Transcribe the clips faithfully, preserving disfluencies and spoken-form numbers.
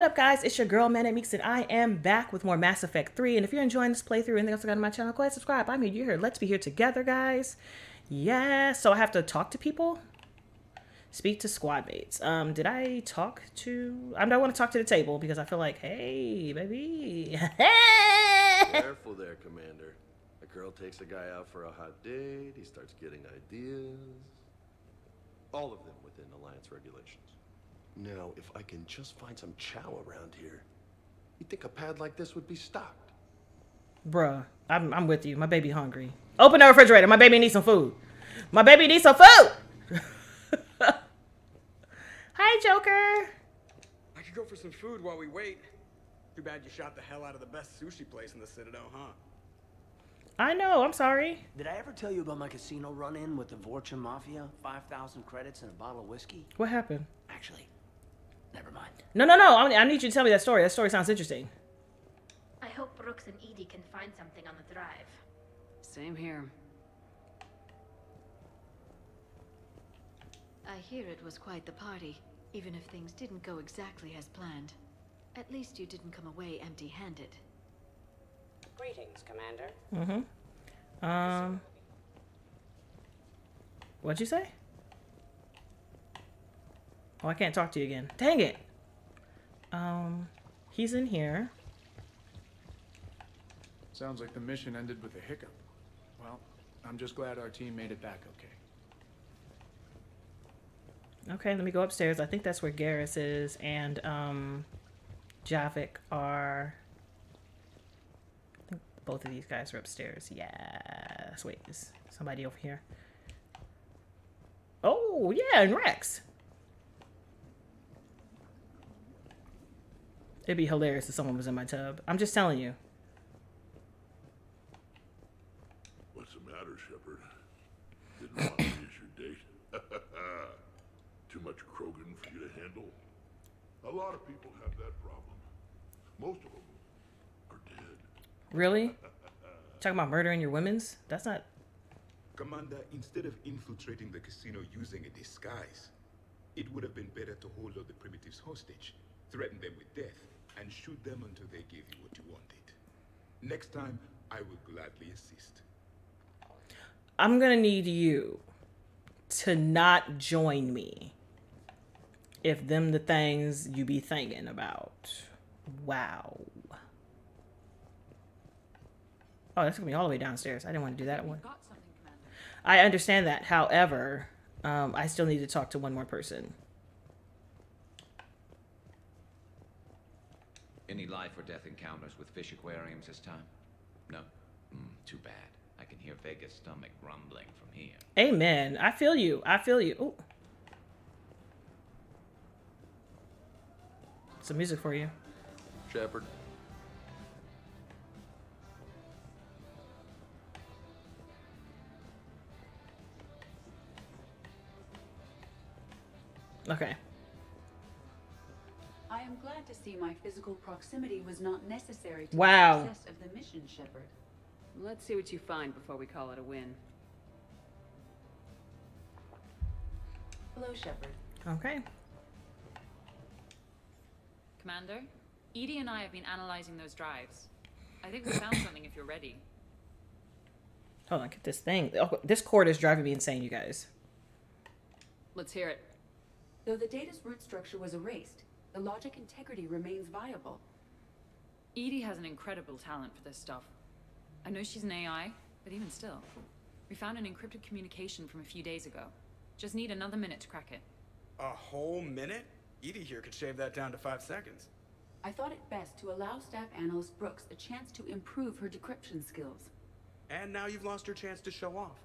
What up, guys? It's your girl ManicMeeks, and I am back with more Mass Effect three. And if you're enjoying this playthrough and things like that on my channel, go ahead and subscribe. I'm here, you're here. Let's be here together, guys. Yeah, so I have to talk to people. Speak to squad mates. Um, did I talk to... I don't want to talk to the table because I feel like, hey, baby. Careful there, Commander. A girl takes a guy out for a hot date. He starts getting ideas. All of them within Alliance regulations. Now, if I can just find some chow around here, you'd think a pad like this would be stocked. Bruh, I'm, I'm with you. My baby hungry. Open the refrigerator. My baby needs some food. My baby needs some food! Hi, Joker! I could go for some food while we wait. Too bad you shot the hell out of the best sushi place in the Citadel, huh? I know. I'm sorry. Did I ever tell you about my casino run-in with the Vorcha Mafia? five thousand credits and a bottle of whiskey? What happened? Actually... Never mind. No, no, no. I need you to tell me that story. That story sounds interesting. I hope Brooks and Edie can find something on the drive. Same here. I hear it was quite the party, even if things didn't go exactly as planned. At least you didn't come away empty-handed. Greetings, Commander. Mm-hmm. Um... What'd you say? Oh, I can't talk to you again. Dang it. Um, he's in here. Sounds like the mission ended with a hiccup. Well, I'm just glad our team made it back okay. Okay, let me go upstairs. I think that's where Garrus is and um, Javik are... I think both of these guys are upstairs. Yes. Wait, is somebody over here? Oh, yeah, and Rex. It'd be hilarious if someone was in my tub. I'm just telling you. What's the matter, Shepard? Didn't want to miss your date. Too much Krogan for you to handle? A lot of people have that problem. Most of them are dead. Really? Talking about murdering your women's? That's not... Commander, instead of infiltrating the casino using a disguise, it would have been better to hold all the primitives hostage, threaten them with death, and shoot them until they gave you what you wanted. Next time, I will gladly assist. I'm gonna need you to not join me if them the things you be thinking about. Wow. Oh, that took me all the way downstairs. I didn't want to do that one. I understand that. However, um, I still need to talk to one more person. Any life or death encounters with fish aquariums this time? No? Mm, too bad. I can hear Vega's stomach rumbling from here. Amen. I feel you. I feel you. Ooh. Some music for you. Shepard. Okay. I am glad to see my physical proximity was not necessary to wow. the success of the mission, Shepard. Let's see what you find before we call it a win. Hello, Shepard. Okay. Commander, Edie and I have been analyzing those drives. I think we found something if you're ready. Hold on, get this thing. Oh, this cord is driving me insane, you guys. Let's hear it. Though the data's root structure was erased, the logic integrity remains viable. Edie has an incredible talent for this stuff. I know she's an A I, but even still. We found an encrypted communication from a few days ago. Just need another minute to crack it. A whole minute? Edie here could shave that down to five seconds. I thought it best to allow staff analyst Brooks a chance to improve her decryption skills. And now you've lost her chance to show off.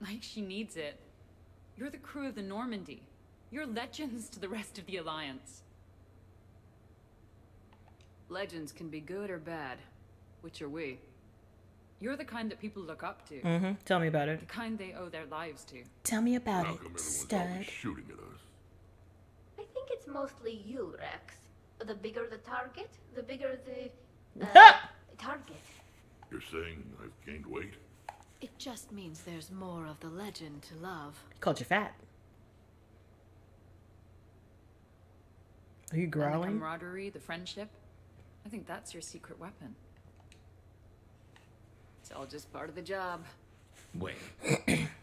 Like she needs it. You're the crew of the Normandy. You're legends to the rest of the Alliance. Legends can be good or bad, which are we. You're the kind that people look up to. Mm-hmm. Tell me about it. The kind they owe their lives to. Tell me about How it, stud. Shooting at us? I think it's mostly you, Rex. The bigger the target, the bigger the uh, target. You're saying I've gained weight? It just means there's more of the legend to love. Called you fat. Are you growling? And the camaraderie, the friendship. I think that's your secret weapon. It's all just part of the job. Wait.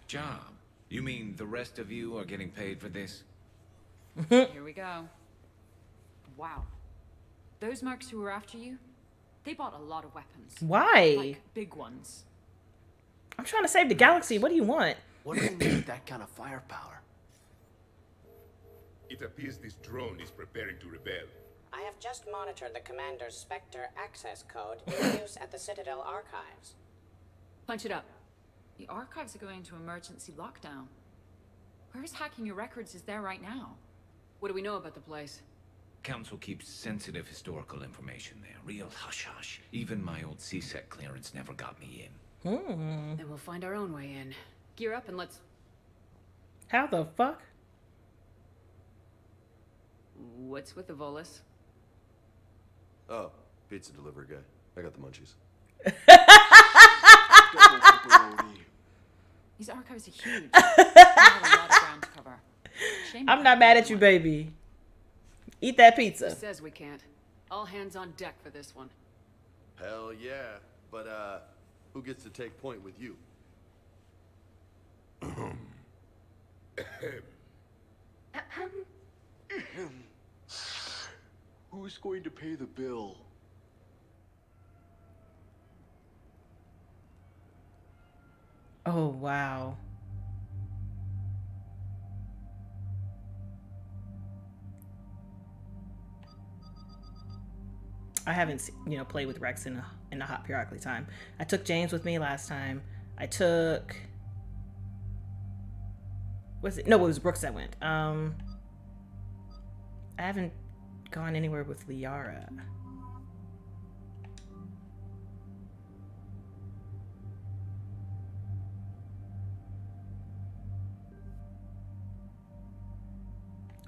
Job? You mean the rest of you are getting paid for this? Here we go. Wow. Those marks who were after you, they bought a lot of weapons. Why? Like big ones. I'm trying to save the galaxy. What do you want? What do you mean with that kind of firepower? It appears this drone is preparing to rebel. I have just monitored the commander's Spectre access code in use at the Citadel archives. Punch it up. The archives are going into emergency lockdown. Whoever's hacking your records is there right now. What do we know about the place? Council keeps sensitive historical information there. Real hush-hush. Even my old C SEC clearance never got me in. Hmm. Then we'll find our own way in. Gear up and let's... How the fuck? What's with the Volus? Oh, pizza delivery guy. I got the munchies. These archives are huge. Have a lot of ground to cover. Shame I'm not mad at you, baby. Eat that pizza. Who says we can't? All hands on deck for this one. Hell yeah. But, uh, who gets to take point with you? Ahem. Ahem. Ahem. Ahem. Who's going to pay the bill? Oh, wow. I haven't, you know, played with Rex in a, in a hot periodically time. I took James with me last time. I took... Was it? No, it was Brooks that went. Um, I haven't gone anywhere with Liara.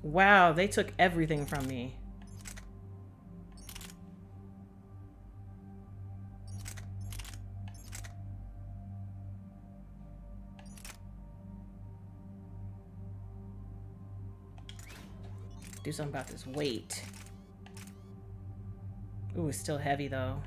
Wow, they took everything from me. Do something about this weight. Ooh, it's still heavy though.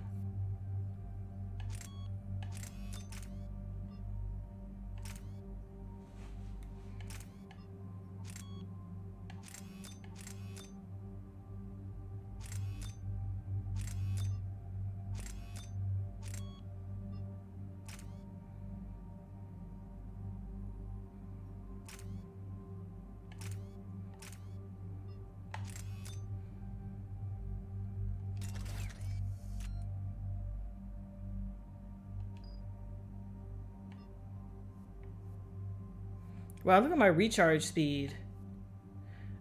Wow, look at my recharge speed.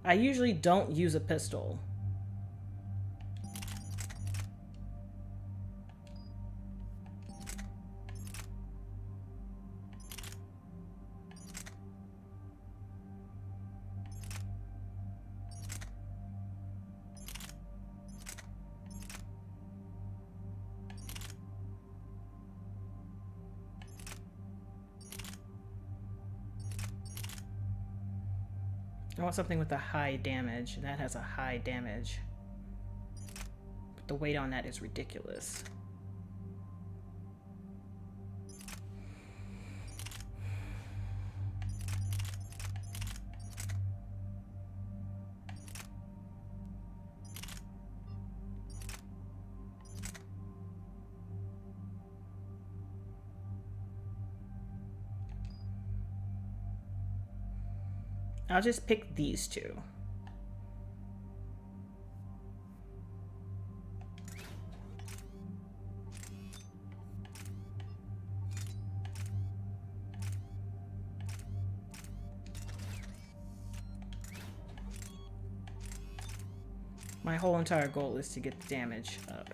I usually don't use a pistol. I want something with a high damage, and that has a high damage. But the weight on that is ridiculous. I'll just pick these two. My whole entire goal is to get the damage up.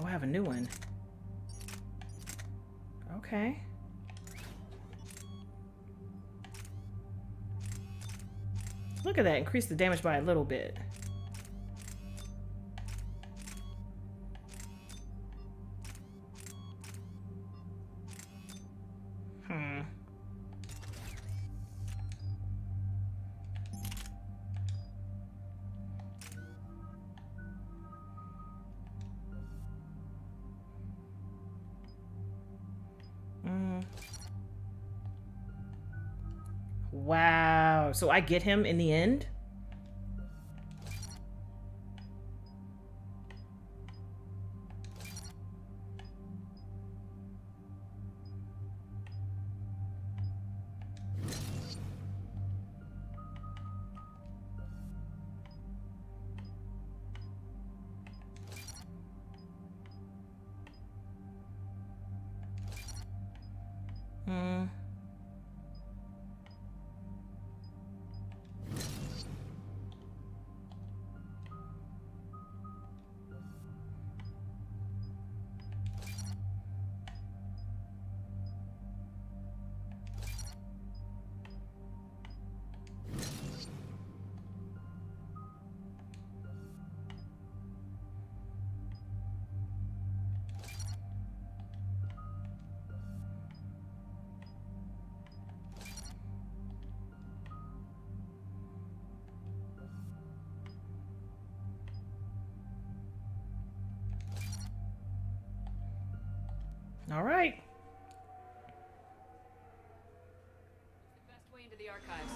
Oh, I have a new one. Okay. Look at that, increase the damage by a little bit. Hmm. Wow. So I get him in the end? All right. The best way into the archives.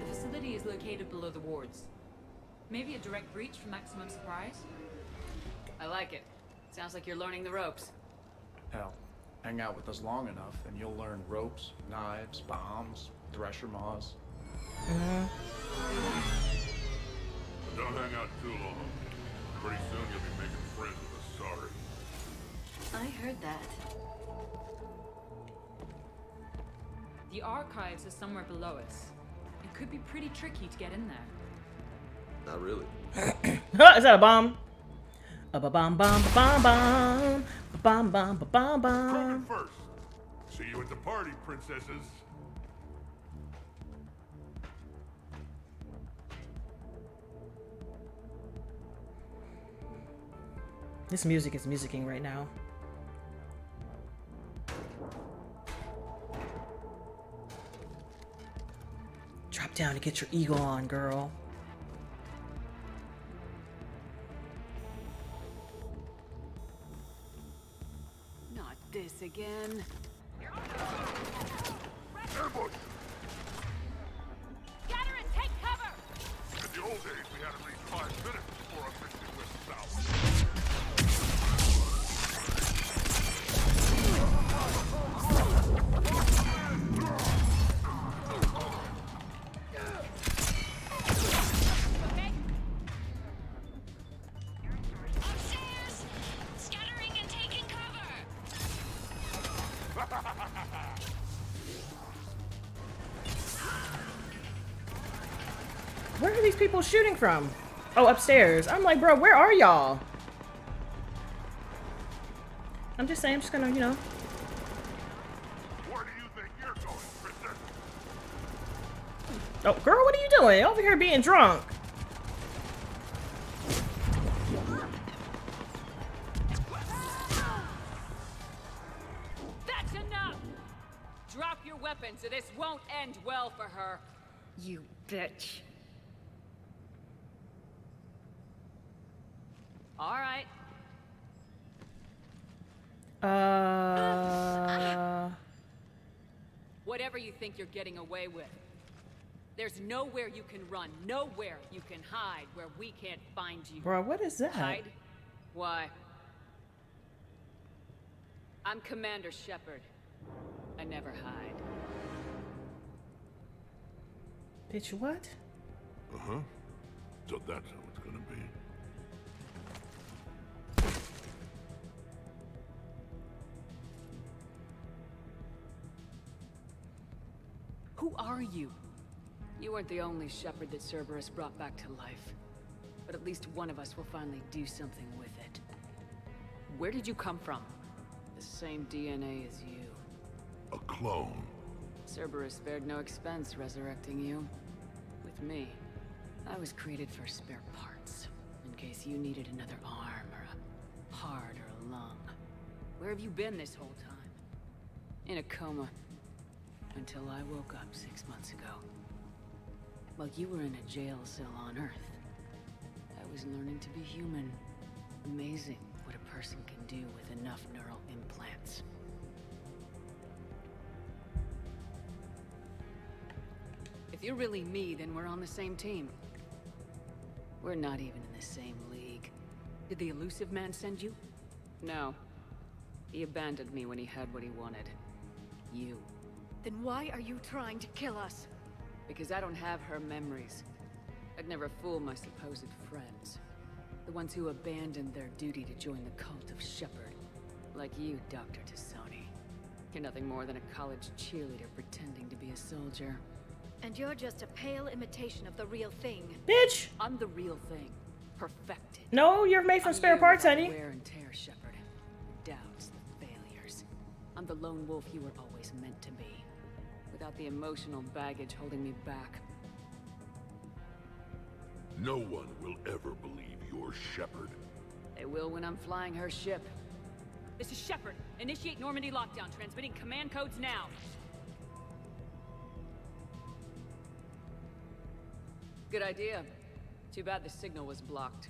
The facility is located below the wards. Maybe a direct breach for maximum surprise? I like it. Sounds like you're learning the ropes. Hell, hang out with us long enough and you'll learn ropes, knives, bombs, thresher maws. Mm-hmm. Don't hang out too long. Pretty soon you'll be making friends with Asari. I heard that. The archives are somewhere below us. It could be pretty tricky to get in there. Not really. Is that a bomb? A ba-bomb, bomb, bomb, bomb, bomb, bomb, bomb, bomb. Krogan first. See you at the party, princesses. This music is musicking right now. Drop down and get your eagle on, girl. Not this again. Ambush! Gather and take cover! In the old days, we had at least five minutes before a mission went south. Where are these people shooting from? Oh, upstairs. I'm like, bro, where are y'all? I'm just saying, I'm just gonna, you know. Where do you think you're going, princess? Oh, girl, what are you doing? Over here being drunk. That's enough! Drop your weapons or this won't end well for her. You bitch. All right. Uh... Whatever you think you're getting away with, there's nowhere you can run, nowhere you can hide where we can't find you. Bro, what is that? Hide? Why? I'm Commander Shepard. I never hide. Bitch, what? Uh-huh. So that's how it's gonna be. Who are you? You weren't the only Shepard that Cerberus brought back to life. But at least one of us will finally do something with it. Where did you come from? The same D N A as you. A clone. Cerberus spared no expense resurrecting you. With me, I was created for spare parts. In case you needed another arm, or a heart, or a lung. Where have you been this whole time? In a coma. Until I woke up six months ago. While you were in a jail cell on Earth, I was learning to be human. Amazing what a person can do with enough neural implants. If you're really me, then we're on the same team. We're not even in the same league. Did the elusive man send you? No. He abandoned me when he had what he wanted. You. Then why are you trying to kill us? Because I don't have her memories. I'd never fool my supposed friends. The ones who abandoned their duty to join the cult of Shepard. Like you, Doctor Tassoni. You're nothing more than a college cheerleader pretending to be a soldier. And you're just a pale imitation of the real thing. Bitch! I'm the real thing. Perfected. No, you're made from I'm spare parts, honey. Wear and tear, Shepard. The doubts, the failures. I'm the lone wolf you were always meant to be. Without the emotional baggage holding me back. No one will ever believe you're Shepard. They will when I'm flying her ship. This is Shepard. Initiate Normandy lockdown. Transmitting command codes now. Good idea. Too bad the signal was blocked.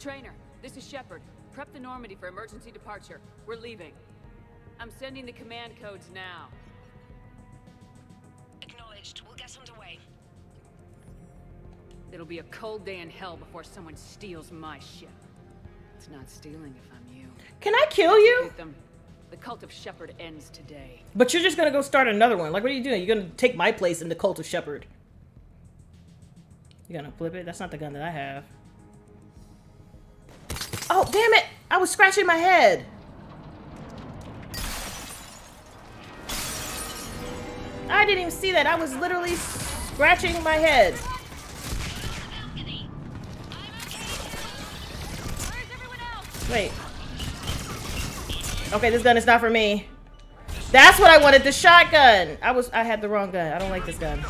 Trainer, this is Shepard. Prep the Normandy for emergency departure. We're leaving. I'm sending the command codes now. Acknowledged. We'll get underway. It'll be a cold day in hell before someone steals my ship. It's not stealing if I'm you. Can I kill you? The cult of Shepard ends today. But you're just gonna go start another one. Like, what are you doing? You're gonna take my place in the cult of Shepard. You're gonna flip it? That's not the gun that I have. Oh, damn it! I was scratching my head! I didn't even see that. I was literally scratching my head. Wait. Okay, this gun is not for me. That's what I wanted, the shotgun! I was- I had the wrong gun. I don't like this gun.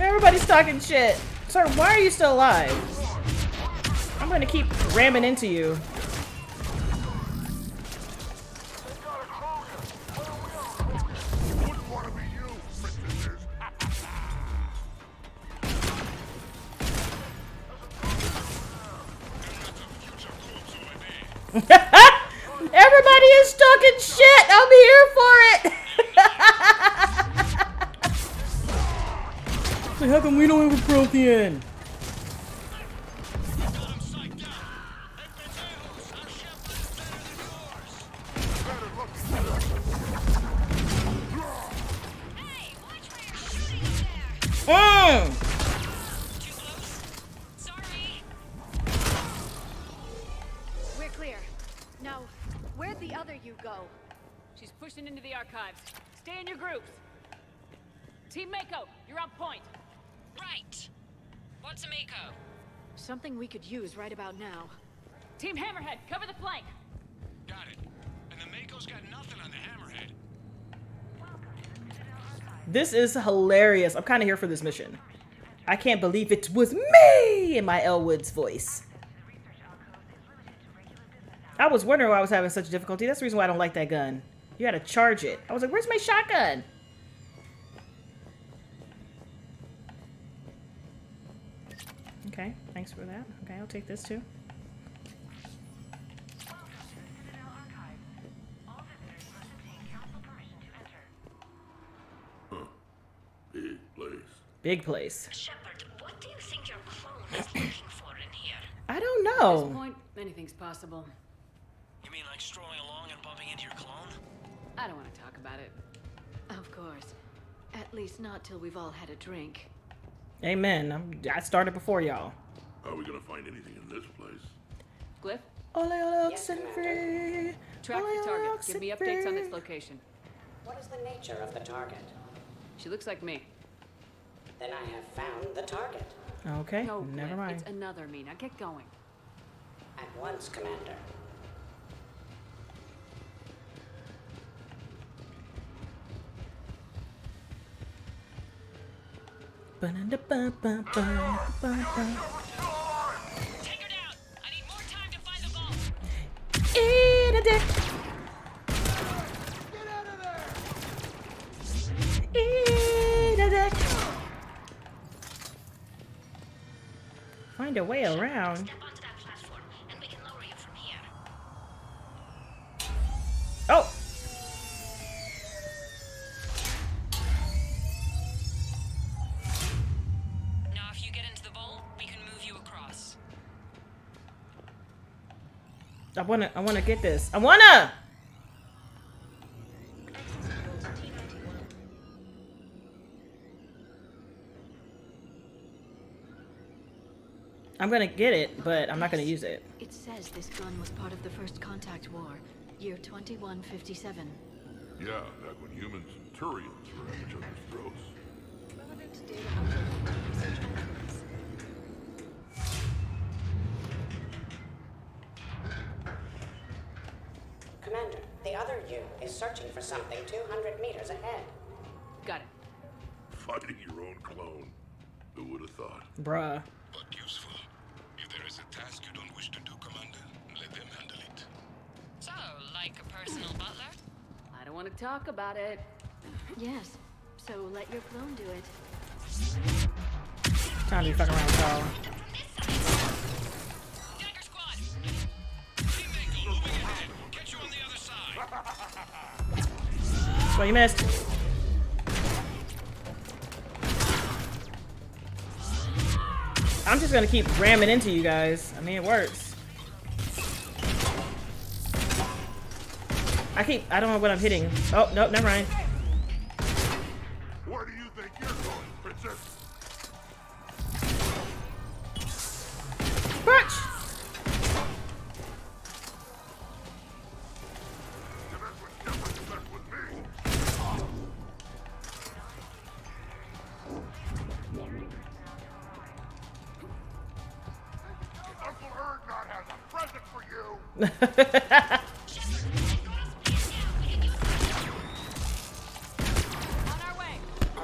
Everybody's talking shit. Sir, why are you still alive? I'm gonna keep ramming into you. Everybody is talking shit. I'm here for it. So how come we don't have a Prothean? Could use right about now. Team Hammerhead, cover the flank. Got it. And the Mako's got nothing on the Hammerhead. This is hilarious. I'm kind of here for this mission. I can't believe it was me in my Elwood's voice. I was wondering why I was having such difficulty. That's the reason why I don't like that gun. You gotta charge it. I was like, where's my shotgun? Okay, thanks for that. Okay, I'll take this too. Welcome to the Citadel Archive. All visitors must obtain council permission to enter. Huh. Big place. Big place. Shepard, what do you think your clone is looking for in here? I don't know. At this point, anything's possible. You mean like strolling along and bumping into your clone? I don't want to talk about it. Of course. At least not till we've all had a drink. Amen. I'm, I started before y'all. Are we gonna find anything in this place? Glyph? Ole ole oxen free. Track the target. Give me updates on its location. What is the nature of the target? She looks like me. Then I have found the target. Okay. No, never mind. It's another Mina. Get going. At once, Commander. Take her down. I need more time to find the vault. Eat a dick. Get out of there. Eat a dick. Find a way around. Step onto that platform and we can lower you from here. Oh. I wanna, I wanna get this. I wanna! I'm gonna get it, but I'm not gonna use it. It says this gun was part of the First Contact War, year twenty-one fifty-seven. Yeah, back when humans and Turians were at each other's throats. Relevant data. Commander, the other you is searching for something two hundred meters ahead. Got it. Fighting your own clone. Who would have thought? Bruh. But useful. If there is a task you don't wish to do, Commander, let them handle it. So, like a personal butler? I don't want to talk about it. Yes. So let your clone do it. Time to be fucking around with y'all. Well, you missed. I'm just gonna keep ramming into you guys. I mean, it works. I keep. I don't know what I'm hitting. Oh no, never mind. Where do you think you're going, Princess?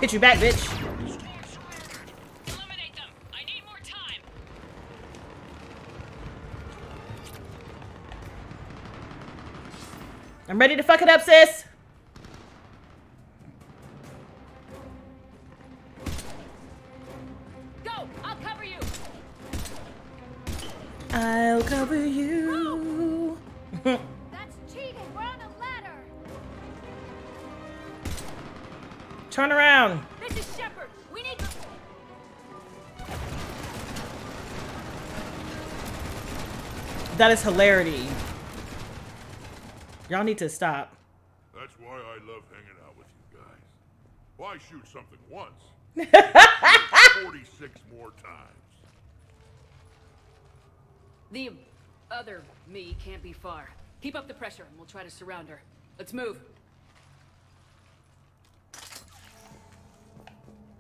Hit you back, bitch. Eliminate them. I need more time. I'm ready to fuck it up, sis. Go. I'll cover you. I'll cover you. No. Turn around. This is Shepard. We need. That is hilarity. Y'all need to stop. That's why I love hanging out with you guys. Why shoot something once? Forty-six more times. The other me can't be far. Keep up the pressure, and we'll try to surround her. Let's move.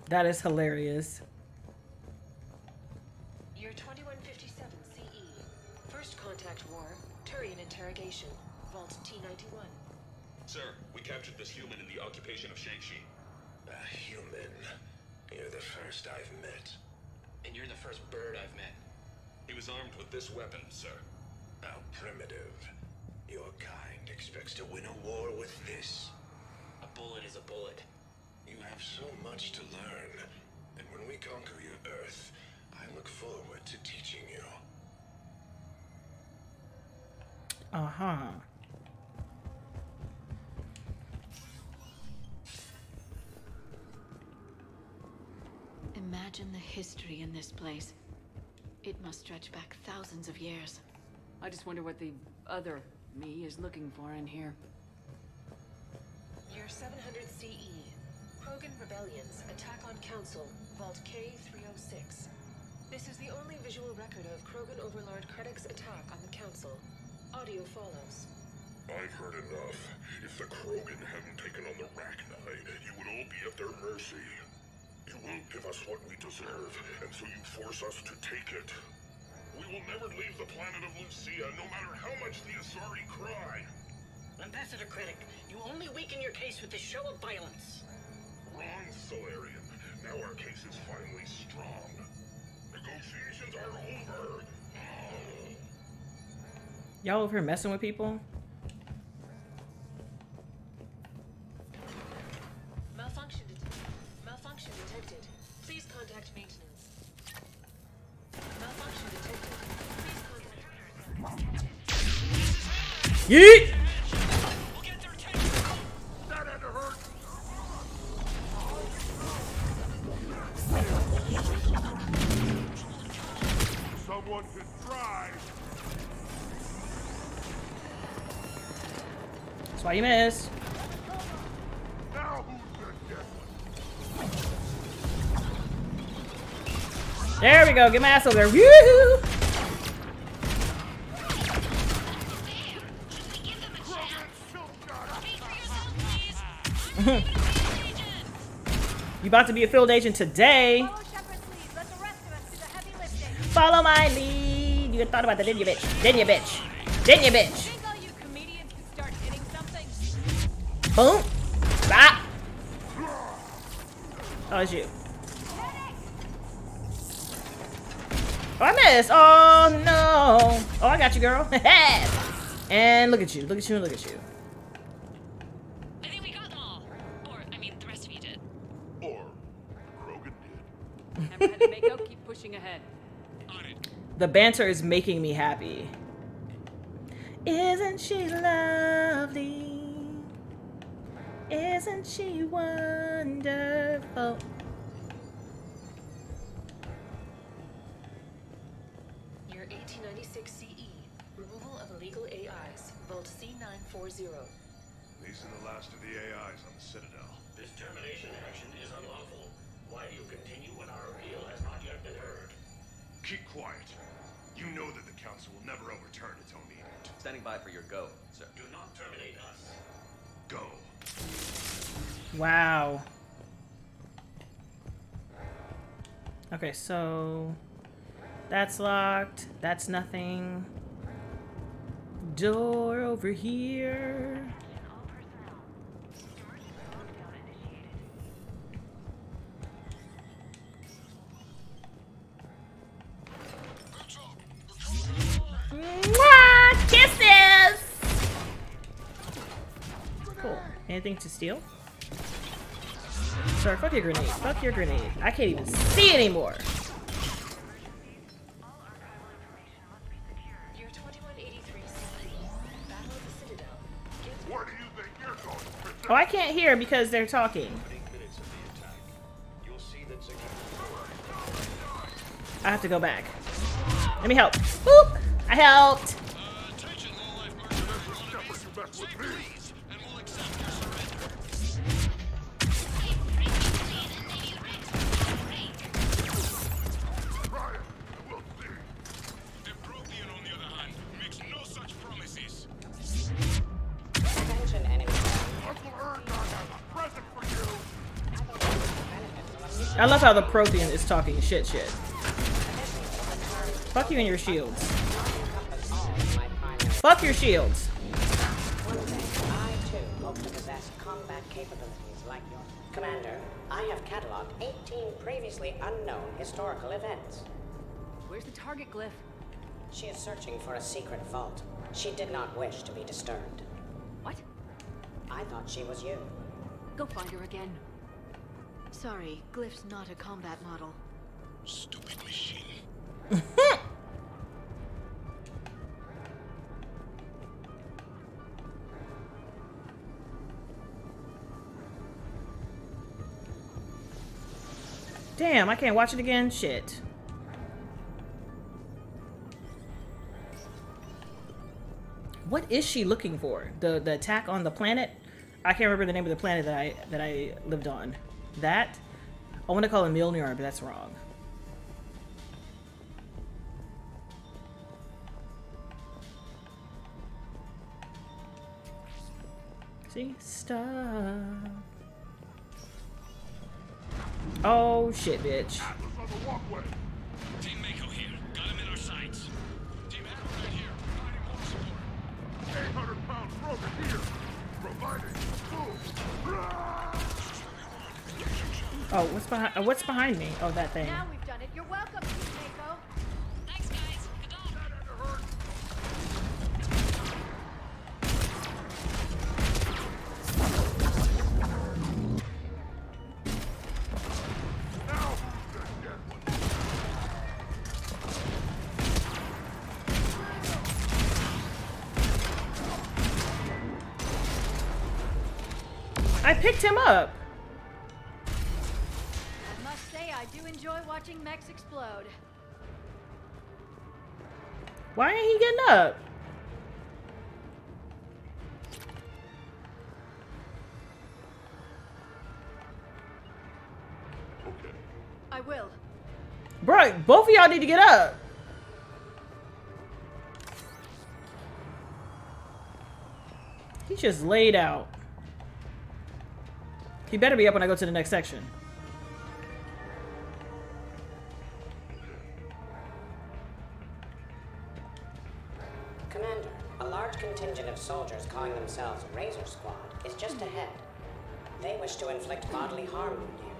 That is hilarious. Year twenty-one fifty-seven C E. First Contact War. Turian interrogation. Vault T ninety-one. Sir, we captured this human in the occupation of Shanxi. A human? You're the first I've met. And you're the first bird I've met. He was armed with this weapon, sir. How primitive. Your kind expects to win a war with this. A bullet is a bullet. You have so much to learn, and when we conquer your Earth, I look forward to teaching you. Uh-huh. Imagine the history in this place. It must stretch back thousands of years. I just wonder what the other me is looking for in here. Year seven hundred C E. Krogan Rebellions, Attack on Council, Vault K three oh six. This is the only visual record of Krogan Overlord Kredek's attack on the Council. Audio follows. I've heard enough. If the Krogan hadn't taken on the Rachni, you would all be at their mercy. You won't give us what we deserve, and so you force us to take it. We will never leave the planet of Lucia, no matter how much the Asari cry. Ambassador Krennic, you only weaken your case with this show of violence. Wrong, Salarian. Now our case is finally strong. Negotiations are over. Y'all over here messing with people? Malfunction, det- malfunction detected. Please contact maintenance. Malfunction detected. Please contact. Yeet! Someone could try. That's why you miss. Now who's there we go. Get my ass over there. Woo! You about to be a field agent today. Follow my lead. You thought about that, didn't you, bitch? Didn't you, bitch? Didn't you, bitch? Boom! Stop! Oh, it's you. Oh, I missed! Oh, no! Oh, I got you, girl. And look at you. Look at you and look at you. I think we got them all. Or, I mean, the rest of you did. Or, Krogan did. Never had to make up. Keep pushing ahead. On it. The banter is making me happy. Isn't she lovely? Isn't she wonderful? Year eighteen ninety-six C E. Removal of illegal A Is. Vault C nine forty. These are the last of the A Is on the Citadel. This termination action is unlawful. Why do you continue when our appeal has not yet been heard? Keep quiet. You know that the Council will never overturn its own edict. Standing by for your go, sir. Do not terminate us. Go. Wow. Okay, so that's locked. That's nothing. Door over here. Anything to steal? Sorry, fuck your grenade. Fuck your grenade. I can't even see anymore. Year twenty-one eighty-three C E. Battle of the Citadel. Where do you think you're going? Oh, I can't hear because they're talking. I have to go back. Let me help. Boop! I helped. I love how the Prothean is talking shit shit. Fuck you and your shields. Fuck your shields. I too hope to possess combat capabilities like yours. Commander, I have cataloged eighteen previously unknown historical events. Where's the target, Glyph? She is searching for a secret vault. She did not wish to be disturbed. What? I thought she was you. Go find her again. Sorry, Glyph's not a combat model. Stupid machine. Damn, I can't watch it again? Shit. What is she looking for? The the attack on the planet? I can't remember the name of the planet that I that I lived on. That? I want to call it Mjolnir, but that's wrong. See? Stop. Oh, shit, bitch. Atlas on the walkway. Team Mako here. Got him in our sights. Oh, what's behind? Uh, what's behind me? Oh, that thing. Now we've done it. You're welcome, Keiko. Thanks, guys. Good luck. I picked him up. Watching mechs explode. Why ain't he getting up? Okay. I will. Bro, both of y'all need to get up. He just laid out. He better be up when I go to the next section. Soldiers calling themselves Razor Squad is just ahead. They wish to inflict bodily harm on you.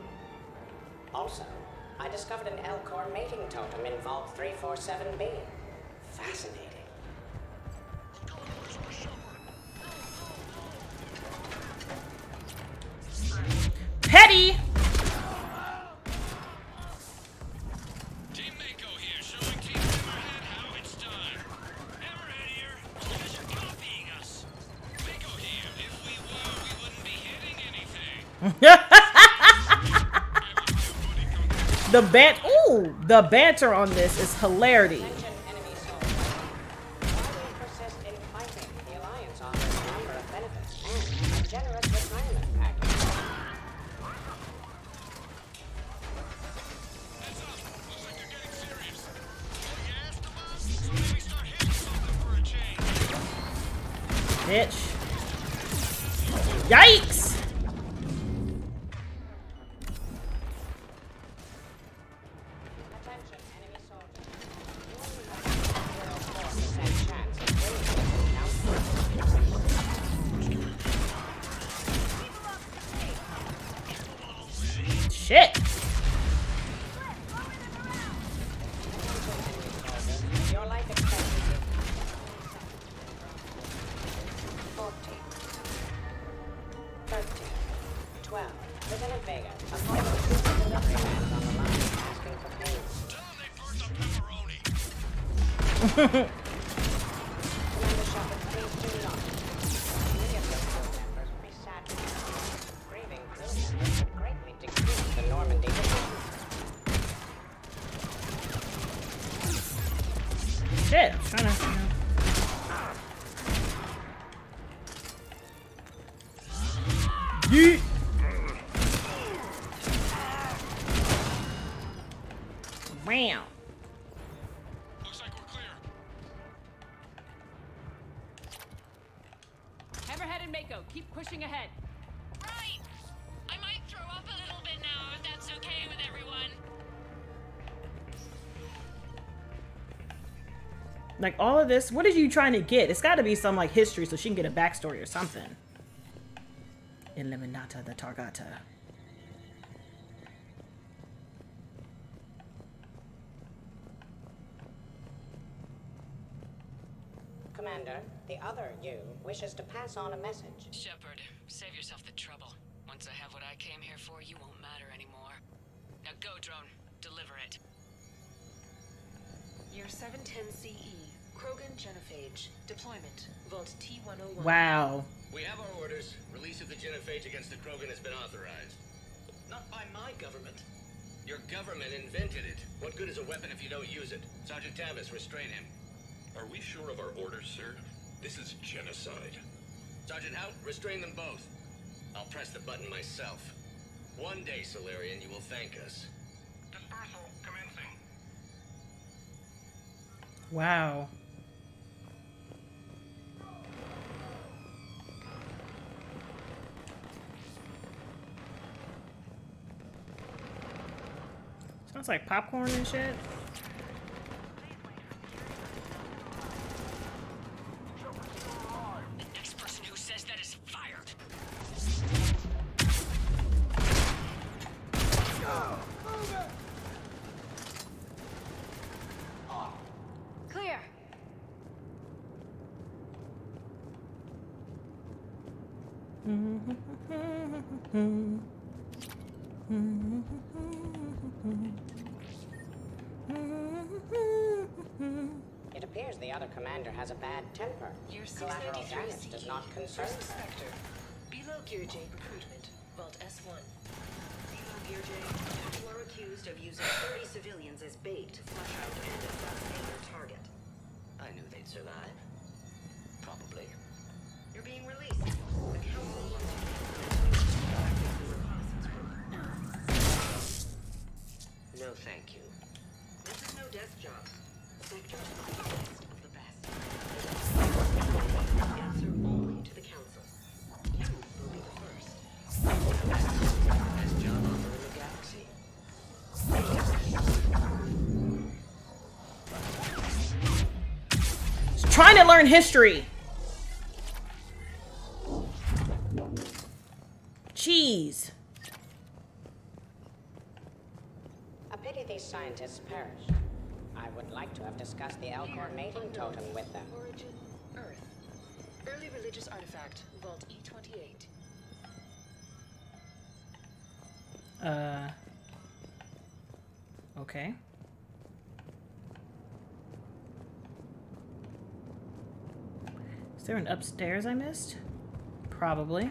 Also, I discovered an Elcor mating totem in Vault three forty-seven B. Fascinating. Petty! The ban- ooh, the banter on this is hilarity. Like, all of this, what are you trying to get? It's got to be some, like, history so she can get a backstory or something. Eliminata the Targata. Commander, the other you wishes to pass on a message. Shepard, save yourself the trouble. Once I have what I came here for, you won't matter anymore. Now go, drone. Deliver it. Year seven ten C E, Krogan Genophage. Deployment, Vault T one oh one. Wow. We have our orders. Release of the Genophage against the Krogan has been authorized. Not by my government. Your government invented it. What good is a weapon if you don't use it? Sergeant Tavis, restrain him. Are we sure of our orders, sir? This is genocide. Sergeant Hout, restrain them both. I'll press the button myself. One day, Salarian, you will thank us. Dispersal. Wow. Sounds like popcorn and shit. The next person who says that is fired. It appears the other commander has a bad temper. Your collateral damage does not concern Spectre. Below Gear J recruitment, Vault S one. Below Gear J, you are accused of using thirty civilians as bait to flush out and assassinate your target. I knew they'd survive. Probably. You're being released. The council wants you to No, thank you. This is no desk job. Spectre is the best of the best. Answer only to the council. You will be the first. Best job offer in the galaxy. He's trying to learn history. Jeez. I pity these scientists perished. I would like to have discussed the Elcor mating totem with them. Origin, Earth. Early religious artifact, Vault E twenty-eight. Uh. Okay. Is there an upstairs I missed? Probably.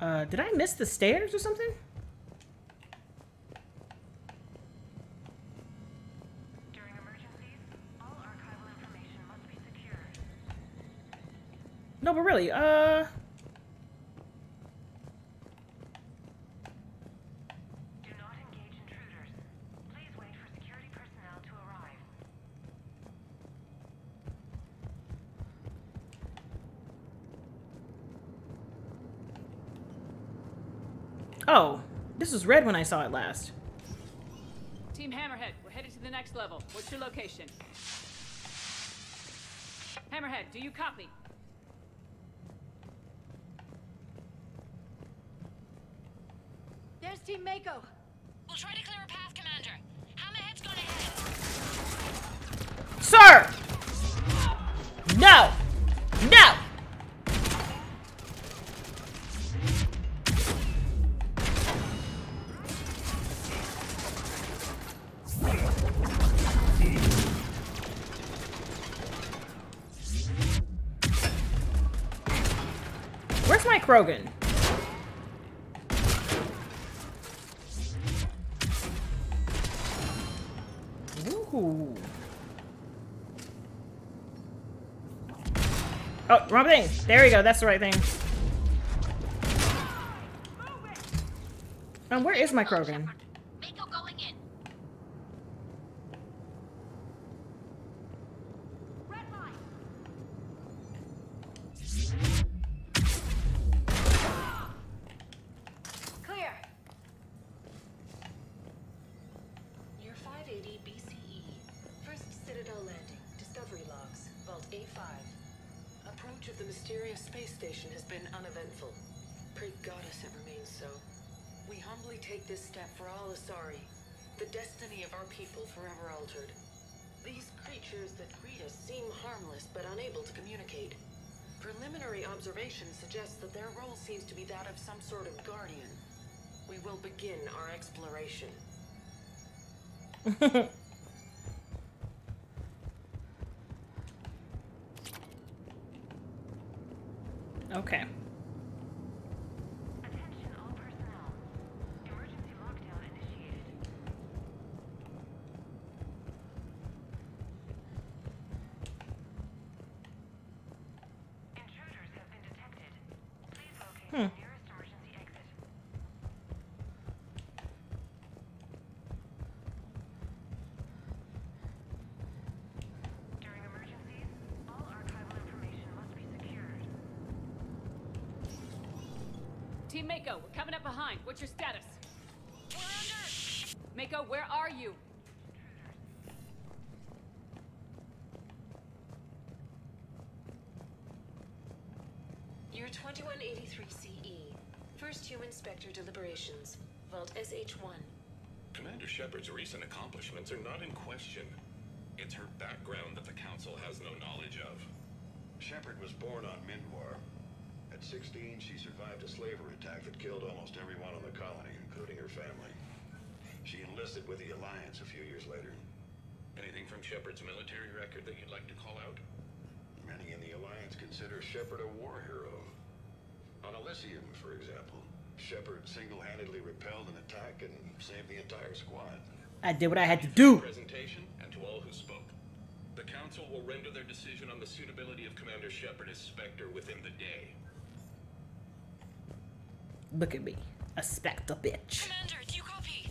Uh, did I miss the stairs or something? During emergencies, all archival information must be secured. No, but really, uh... Do not engage intruders. Please wait for security personnel to arrive. Oh, this was red when I saw it last. Team Hammerhead, we're headed to the next level. What's your location? Hammerhead, do you copy? There's Team Mako. We'll try to clear a path, Commander. Hammerhead's gone ahead. Sir! No! No! Krogan. Ooh. Oh, wrong thing. There we go. That's the right thing. Um, where is my Krogan? Suggests that their role seems to be that of some sort of guardian. We will begin our exploration. Okay. Attention all personnel. Emergency lockdown initiated. Hmm. During emergencies, all archival information must be secured. Team Mako, we're coming up behind. What's your status? We're under. Mako, where are you? Year twenty-one eighty-three C E. First Human Spectre Deliberations. Vault S H one. Commander Shepard's recent accomplishments are not in question. It's her background that the Council has no knowledge of. Shepard was born on Mindwar. At sixteen, she survived a slaver attack that killed almost everyone on the colony, including her family. She enlisted with the Alliance a few years later. Anything from Shepard's military record that you'd like to call out? Many in the Alliance consider Shepard a war hero. On Elysium, for example, Shepard single-handedly repelled an attack and saved the entire squad. I did what I had to do. Presentation, and to all who spoke. The Council will render their decision on the suitability of Commander Shepard as Spectre within the day. Look at me. A Spectre bitch. Commander, do you copy?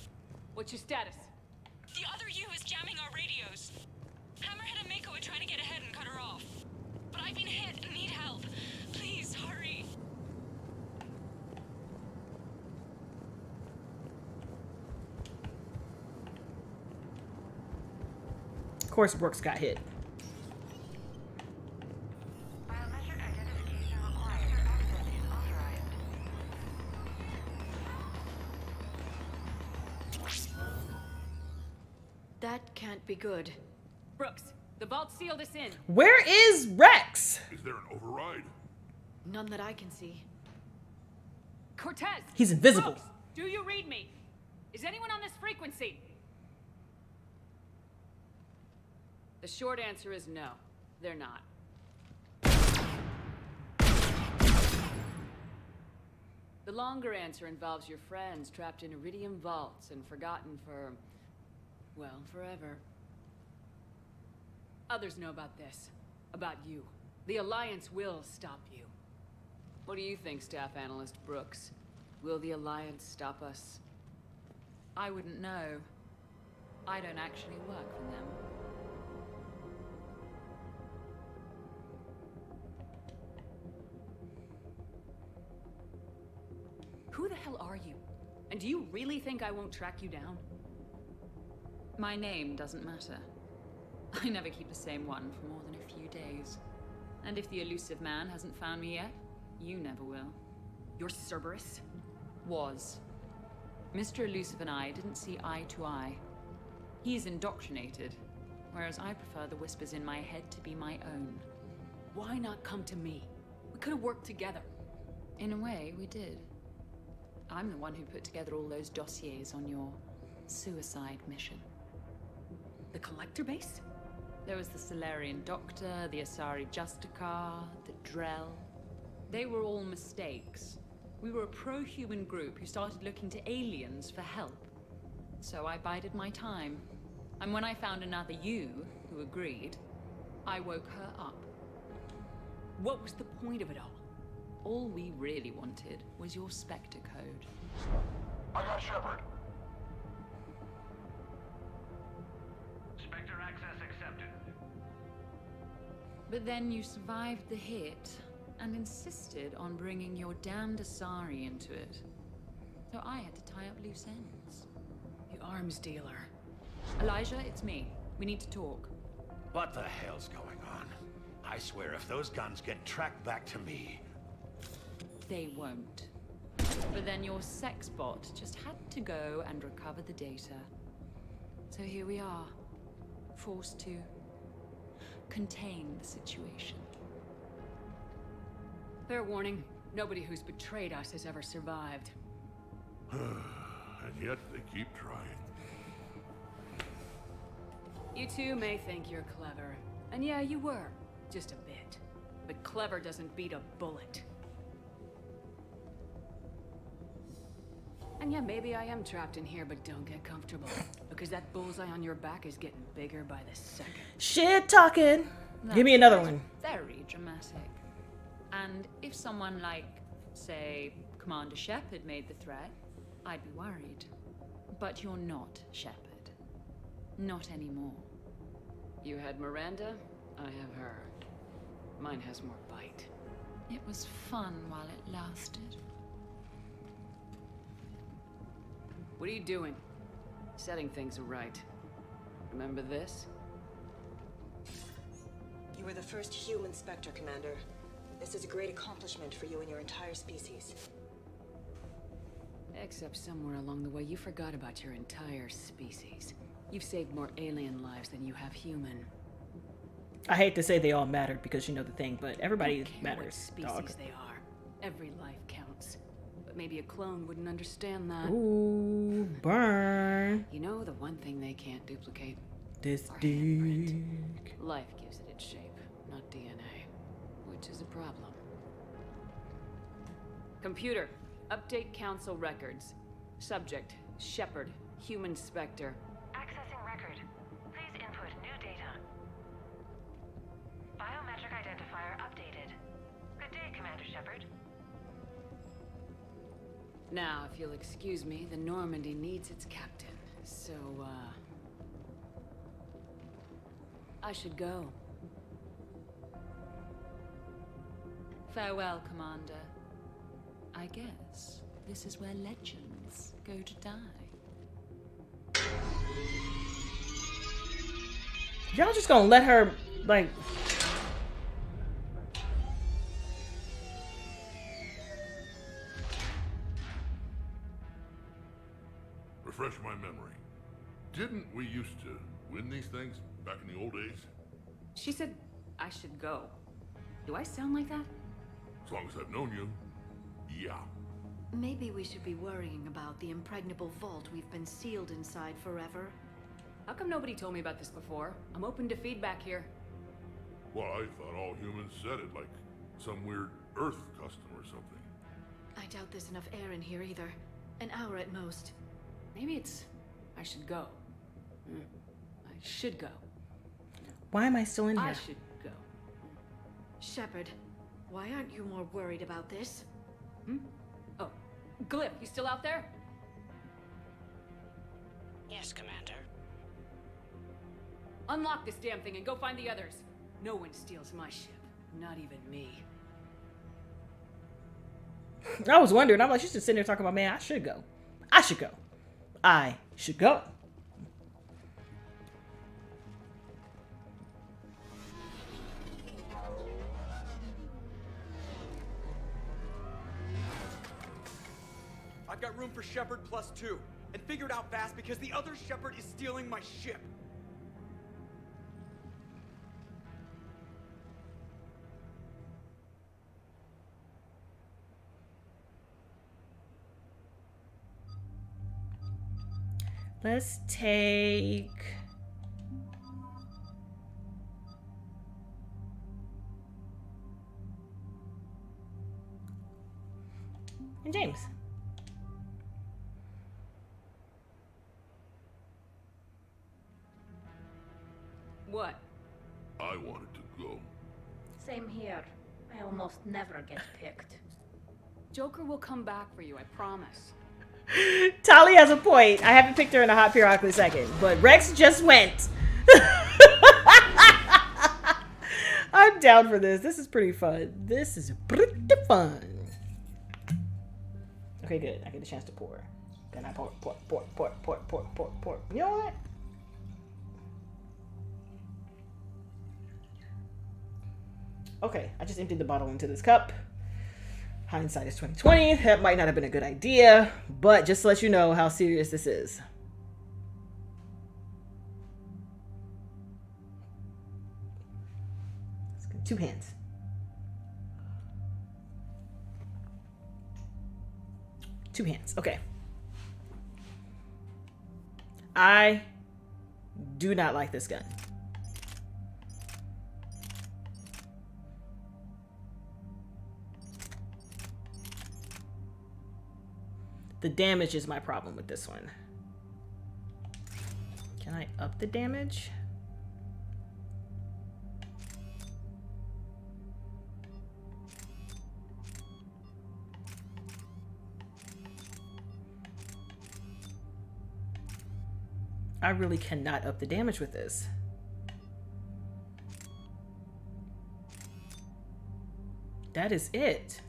What's your status? The other U is jamming our radios. Hammerhead and Mako are trying to get ahead and cut her off. But I've been hit and need help. Please, hurry. Of course Brooks got hit. That can't be good. Brooks, the vault sealed us in. Where is Rex? Is there an override? None that I can see. Cortez! He's invisible. Brooks, do you read me? Is anyone on this frequency? The short answer is no. They're not. The longer answer involves your friends trapped in iridium vaults and forgotten for... well, forever. Others know about this. About you. The Alliance will stop you. What do you think, Staff Analyst Brooks? Will the Alliance stop us? I wouldn't know. I don't actually work for them. Who the hell are you? And do you really think I won't track you down? My name doesn't matter. I never keep the same one for more than a few days. And if the elusive man hasn't found me yet, you never will. You're Cerberus? Was. Mister Elusive and I didn't see eye to eye. He's indoctrinated, whereas I prefer the whispers in my head to be my own. Why not come to me? We could have worked together. In a way, we did. I'm the one who put together all those dossiers on your suicide mission. The collector base? There was the Salarian doctor, the Asari Justicar, the Drell. They were all mistakes. We were a pro-human group who started looking to aliens for help. So I bided my time. And when I found another you who agreed, I woke her up. What was the point of it all? All we really wanted was your Spectre code. I got Shepard. But then you survived the hit, and insisted on bringing your damned Asari into it. So I had to tie up loose ends. You arms dealer. Elijah, it's me. We need to talk. What the hell's going on? I swear, if those guns get tracked back to me... They won't. But then your sex bot just had to go and recover the data. So here we are. Forced to... contain the situation. Fair warning, nobody who's betrayed us has ever survived. And yet they keep trying. You two may think you're clever. And yeah, you were. Just a bit. But clever doesn't beat a bullet. And yeah, maybe I am trapped in here, but don't get comfortable. Because that bullseye on your back is getting bigger by the second. Shit talking. That Give me another one. Very dramatic. And if someone like, say, Commander Shepard made the threat, I'd be worried. But you're not Shepard. Not anymore. You had Miranda, I have her. Mine has more bite. It was fun while it lasted. What are you doing? Setting things right. Remember this? You were the first human Spectre, Commander. This is a great accomplishment for you and your entire species. Except somewhere along the way, you forgot about your entire species. You've saved more alien lives than you have human. I hate to say they all mattered because you know the thing, but everybody matters, dog. I don't care what species they are. Every life counts. But maybe a clone wouldn't understand that. Ooh, burn. You know the one thing they can't duplicate? This dick. Life gives it its shape, not D N A, which is a problem. Computer, update council records. Subject, Shepard, human Spectre. Accessing record. Please input new data. Biometric identifier updated. Good day, Commander Shepard. Now, if you'll excuse me, the Normandy needs its captain. So, uh... I should go. Farewell, Commander. I guess this is where legends go to die. Y'all just gonna let her, like... Refresh my memory. Didn't we used to win these things? Back in the old days? She said I should go. Do I sound like that? As long as I've known you, yeah. Maybe we should be worrying about the impregnable vault we've been sealed inside forever. How come nobody told me about this before? I'm open to feedback here. Well, I thought all humans said it like some weird Earth custom or something. I doubt there's enough air in here either. An hour at most. Maybe it's I should go. Mm. I should go. Why am I still in here? I should go. Shepard, why aren't you more worried about this? Hmm? Oh, Glyph, you still out there? Yes, Commander. Unlock this damn thing and go find the others. No one steals my ship, not even me. I was wondering. I'm like, she's just sitting there talking about, man, I should go. I should go. I should go. I've got room for Shepard plus two, and figured out fast because the other Shepard is stealing my ship. Let's take... and James. What? I wanted to go. Same here. I almost never get picked. Joker will come back for you, I promise. Tali has a point. I haven't picked her in a hot periodical second, but Rex just went. I'm down for this. This is pretty fun. This is pretty fun. Okay, good. I get a chance to pour. Then I pour, pour, pour, pour, pour, pour, pour, pour. You know what? Okay, I just emptied the bottle into this cup. Hindsight is twenty twenty. That might not have been a good idea, but just to let you know how serious this is. Two hands. Two hands. Okay. I do not like this gun. The damage is my problem with this one. Can I up the damage? I really cannot up the damage with this. That is it.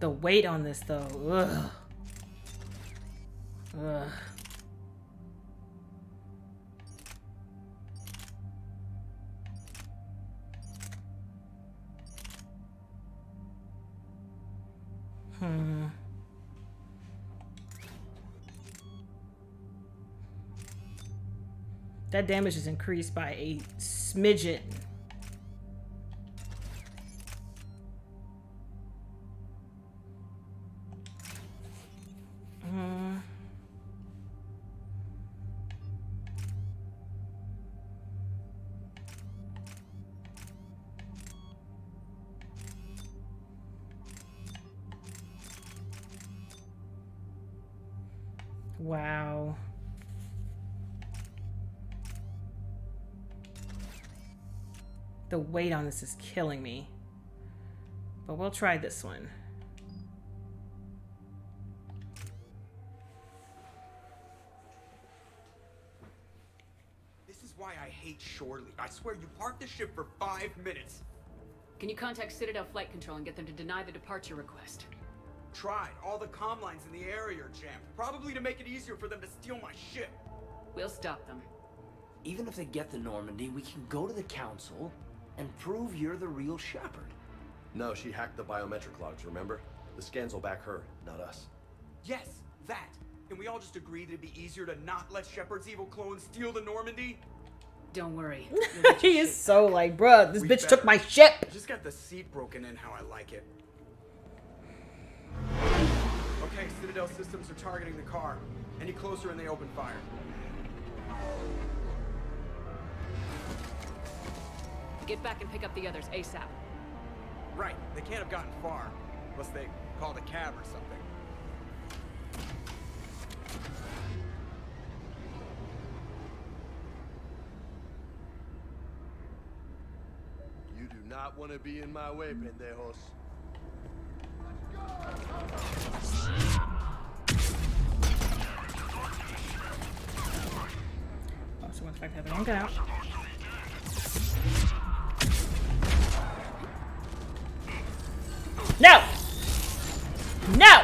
The weight on this, though. Ugh. Ugh. Hmm. That damage is increased by a smidget. Mm. Wow. The weight on this is killing me. But we'll try this one. This is why I hate shore leave. I swear you parked the ship for five minutes. Can you contact Citadel Flight Control and get them to deny the departure request? Tried. All the comm lines in the area are jammed. Probably to make it easier for them to steal my ship. We'll stop them. Even if they get the Normandy, we can go to the Council and prove you're the real Shepard. No, she hacked the biometric logs, remember? The scans will back her, not us. Yes, that! And we all just agreed it'd be easier to not let Shepard's evil clone steal the Normandy? Don't worry. He is so back. Like, bruh, this we bitch better. Took my ship! I just got the seat broken in how I like it. Okay, Citadel systems are targeting the car. Any closer and they open fire. Get back and pick up the others ASAP. Right. They can't have gotten far. Unless they called a cab or something. You do not want to be in my way, pendejos. Oh, so once I have it on, get out. No! No!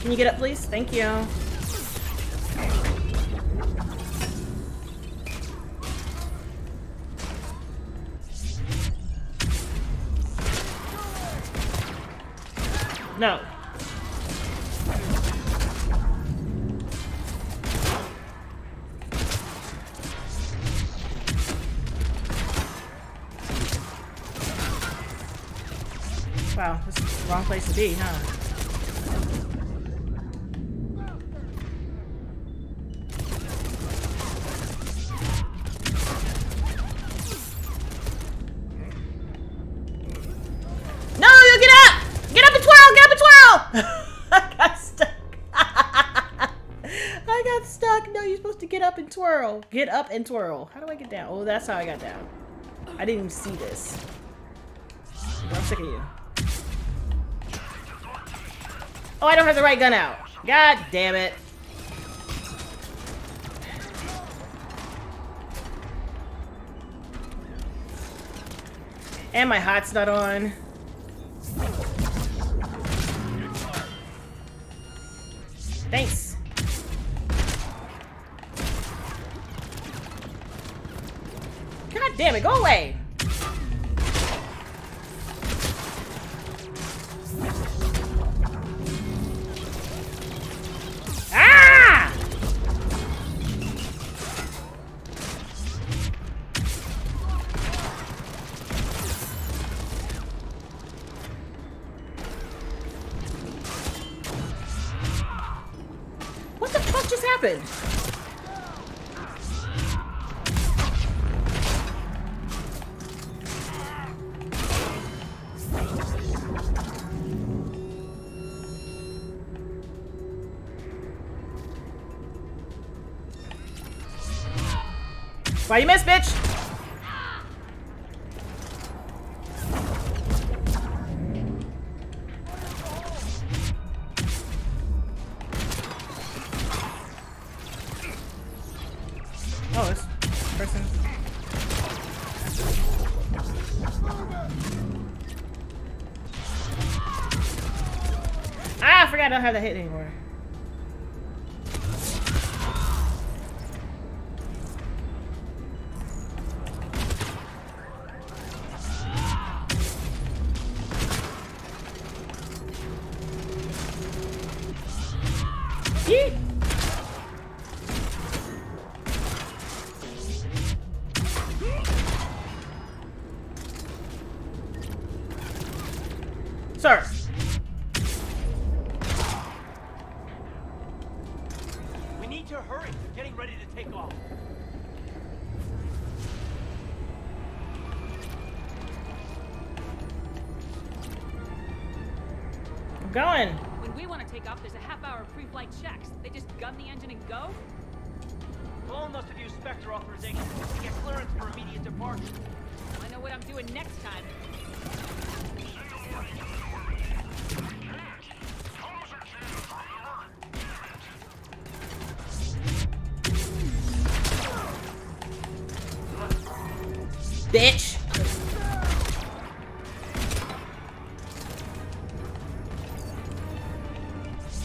Can you get up, please? Thank you. No. Wow, this is the wrong place to be, huh? Twirl. Get up and twirl. How do I get down? Oh, that's how I got down. I didn't even see this. I'm sick of you. Oh, I don't have the right gun out. God damn it. And my hot's not on. Thanks. Damn it, go away! Ah! What the fuck just happened? happened? Why you missed, bitch? Oh, this person. Ah, I forgot I don't have that hit anymore. Bitch!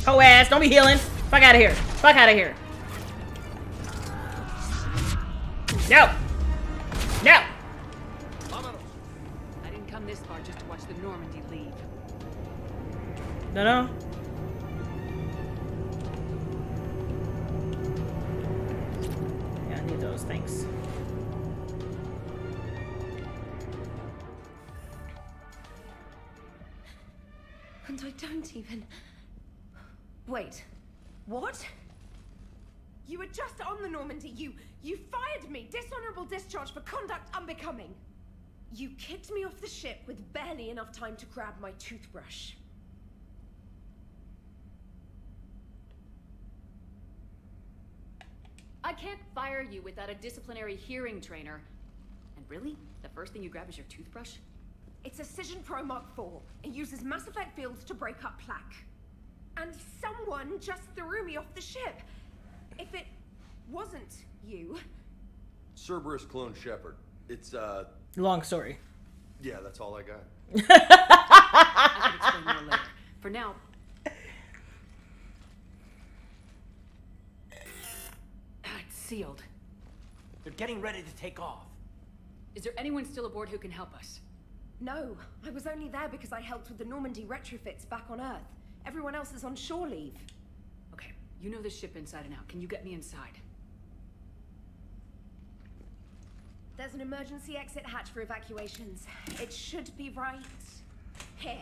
Ho ass, don't be healing! Fuck out of here! Fuck out of here! No! No! I didn't come this far just to watch the Normandy leave. No, no. Yeah, I need those, thanks. Even. Wait. What? You were just on the Normandy. You you fired me. Dishonorable discharge for conduct unbecoming. You kicked me off the ship with barely enough time to grab my toothbrush. I can't fire you without a disciplinary hearing, trainer. And really? The first thing you grab is your toothbrush? It's a Cision Pro Mark four. It uses Mass Effect fields to break up plaque. And someone just threw me off the ship. If it wasn't you... Cerberus clone Shepard. It's, uh... long story. Yeah, that's all I got. I could explain more later. For now... it's sealed. They're getting ready to take off. Is there anyone still aboard who can help us? No, I was only there because I helped with the Normandy retrofits back on Earth. Everyone else is on shore leave. Okay, you know this ship inside and out. Can you get me inside? There's an emergency exit hatch for evacuations. It should be right here.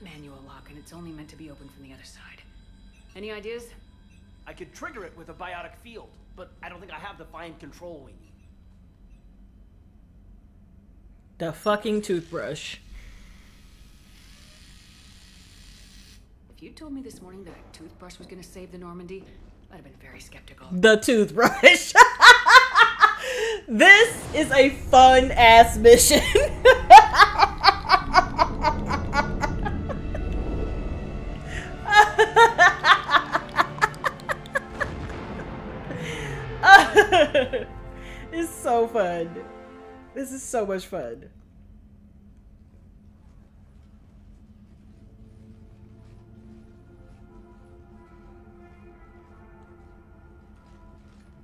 Manual lock, and it's only meant to be opened from the other side. Any ideas? I could trigger it with a biotic field, but I don't think I have the fine control we need. The fucking toothbrush. If you told me this morning that a toothbrush was going to save the Normandy, I'd have been very skeptical. The toothbrush. This is a fun ass mission. It's so fun. This is so much fun.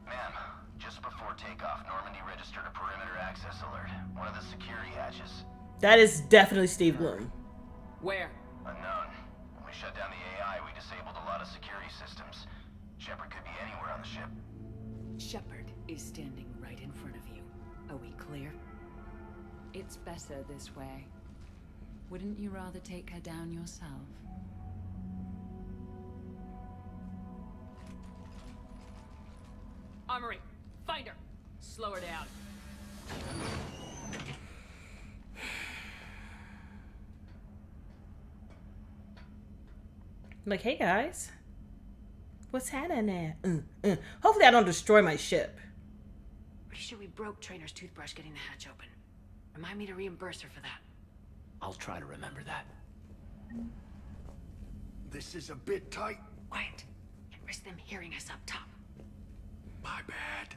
Ma'am, just before takeoff, Normandy registered a perimeter access alert. One of the security hatches. That is definitely Steve Bloom. Where? Unknown. When we shut down the A I, we disabled a lot of security systems. Shepard could be anywhere on the ship. Shepard is standing right in front of you. Are we clear? It's better this way. Wouldn't you rather take her down yourself? Armory, find her! Slow her down. Like, hey guys. What's happening? Uh, uh. Hopefully I don't destroy my ship. Pretty sure we broke Trainer's toothbrush getting the hatch open. Remind me to reimburse her for that. I'll try to remember that. This is a bit tight. Quiet. Can't risk them hearing us up top. My bad.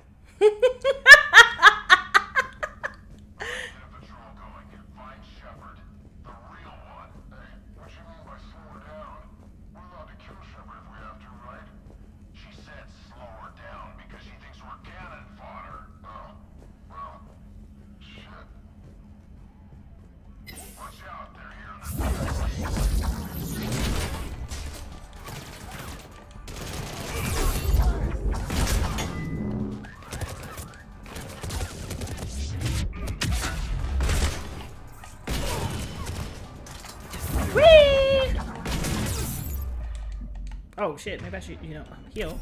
Oh shit, maybe I should, you know, heal.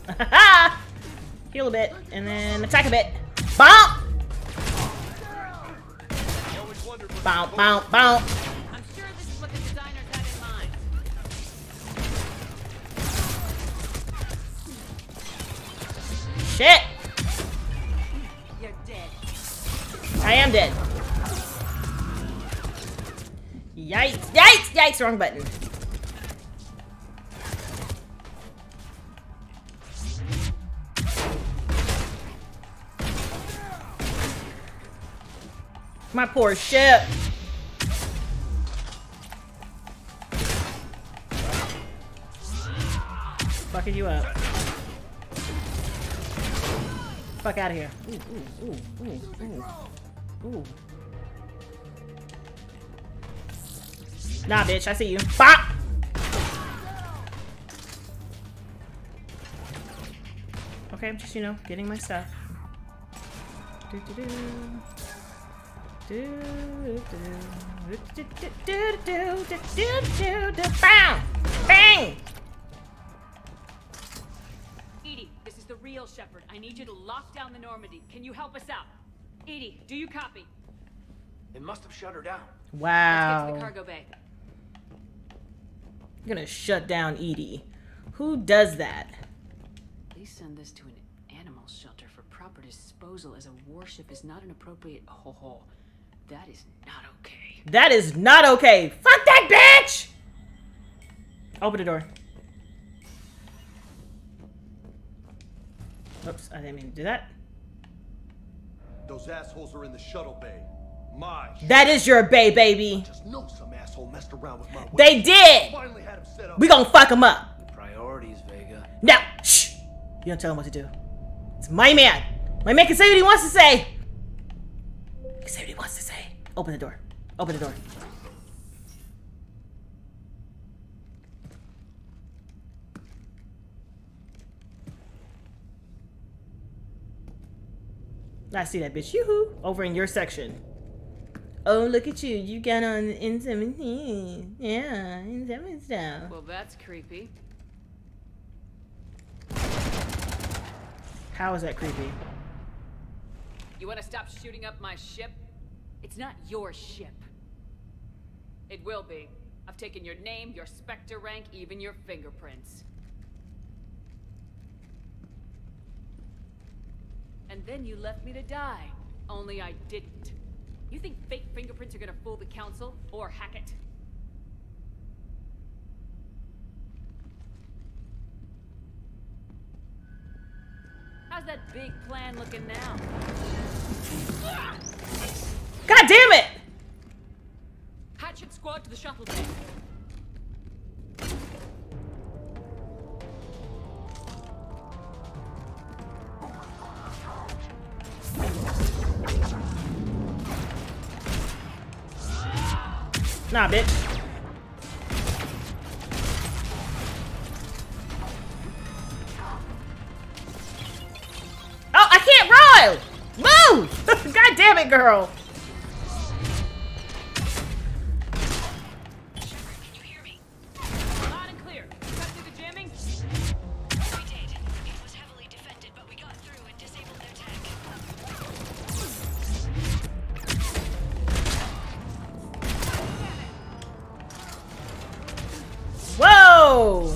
Heal a bit, and then attack a bit. Bomp! Bomp, bomp, bomp. I'm sure this is what the designers had in mind. Shit! You're dead. I am dead. Yikes, yikes, yikes, wrong button. My poor ship. Fucking you up. Fuck out of here. Ooh, ooh, ooh, ooh, ooh. Nah, bitch, I see you. Bop! Okay, I'm just, you know, getting my stuff. Do do do. Do do do do do do do do do bang bang. Edie, this is the real Shepard. I need you to lock down the Normandy. Can you help us out? Edie, do you copy? It must have shut her down. Wow. Let's get to the cargo bay. I'm gonna shut down Edie. Who does that? Please send this to an animal shelter for proper disposal, as a warship is not an appropriate. Ho ho. That is not okay. That is not okay. Fuck that bitch! Open the door. Oops, I didn't mean to do that. Those assholes are in the shuttle bay. My. That is your bay, baby. I just know some asshole messed around with my. They did. Finally had him set up. We gonna fuck him up. The priorities, Vega. Now, shh. You don't tell him what to do. It's my man. My man can say what he wants to say. Say what he wants to say. Open the door. Open the door. I see that bitch. Yoo-hoo. Over in your section. Oh, look at you. You got on N seventeen. Yeah, N seventeen stuff. Well, that's creepy. How is that creepy? You want to stop shooting up my ship? It's not your ship. It will be. I've taken your name, your Spectre rank, even your fingerprints. And then you left me to die. Only I didn't. You think fake fingerprints are gonna fool the council or hack it? How's that big plan looking now? God damn it! Hatchet squad to the shuttle bay. Nah, bitch. Girl, Whoa!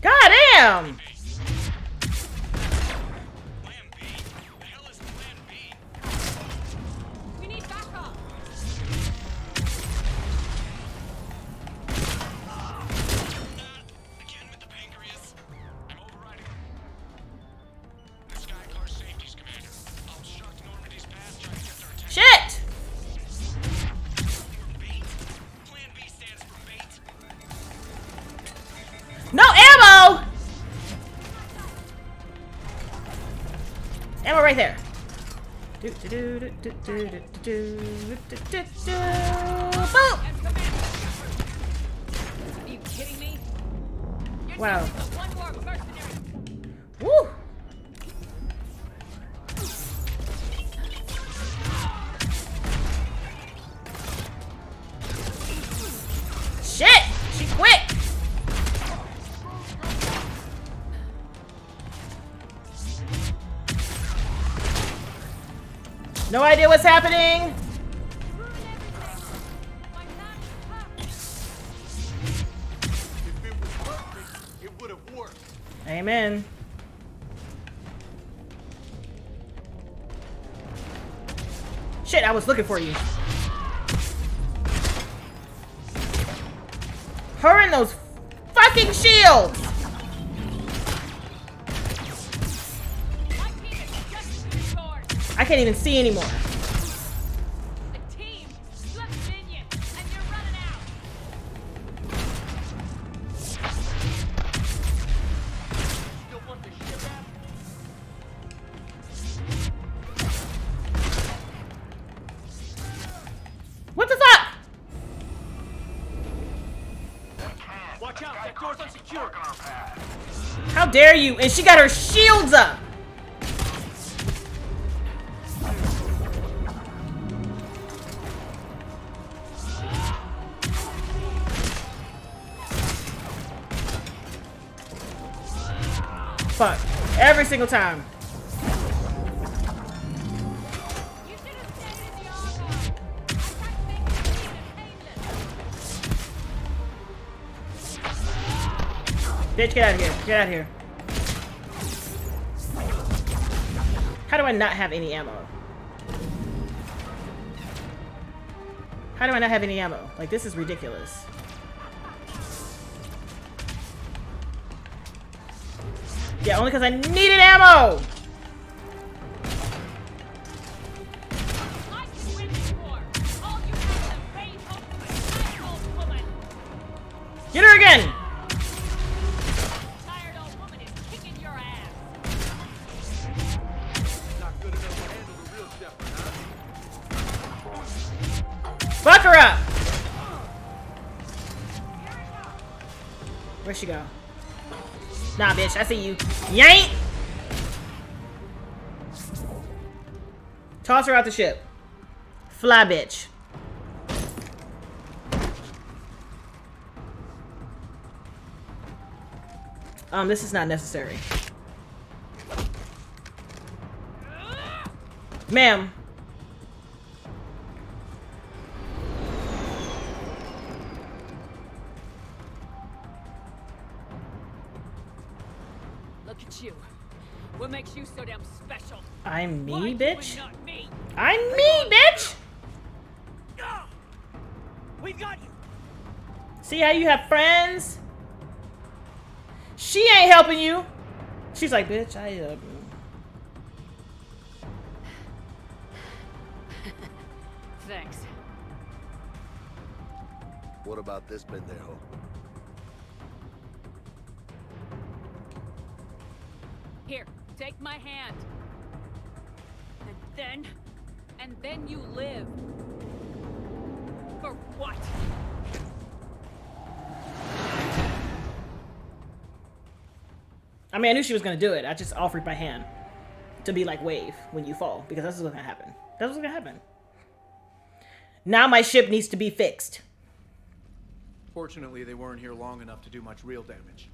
Goddamn! Do, do, do, do, do, do, do, do, do. Boom! Are you kidding me? You're wow. One more mercenary. Woo! Shit! She quit! No idea what's happening. If it was perfect, it would have worked. Amen. Shit, I was looking for you. Her and those fucking shields. I can't even see anymore. A team slipped minion, and you're running out. Still want the ship out? What the fuck? Watch out! That door's unsecured. How dare you? And she got her shields up. Fuck. Every single time. Bitch, get out of here. Get out of here. How do I not have any ammo? How do I not have any ammo? Like, this is ridiculous. Yeah, only because I needed ammo! I can win this war. All you have is a vain hope for a tired old woman. Get her again! Tired old woman is kicking your ass. Not good enough to handle the real Shepard, huh? Fuck her up! Where'd she go? Nah, bitch, I see you. Yank! Toss her out the ship. Fly, bitch. Um, this is not necessary. Ma'am. You so damn special. I'm me, Why bitch. Me? I'm me, bitch. We've got you. See how you have friends? She ain't helping you. She's like, bitch, I help you. Thanks. What about this pendejo? Here. Take my hand. And then, and then you live. For what? I mean, I knew she was gonna do it. I just offered my hand to be like wave when you fall, because that's what's gonna happen. That's what's gonna happen. Now my ship needs to be fixed. Fortunately, they weren't here long enough to do much real damage.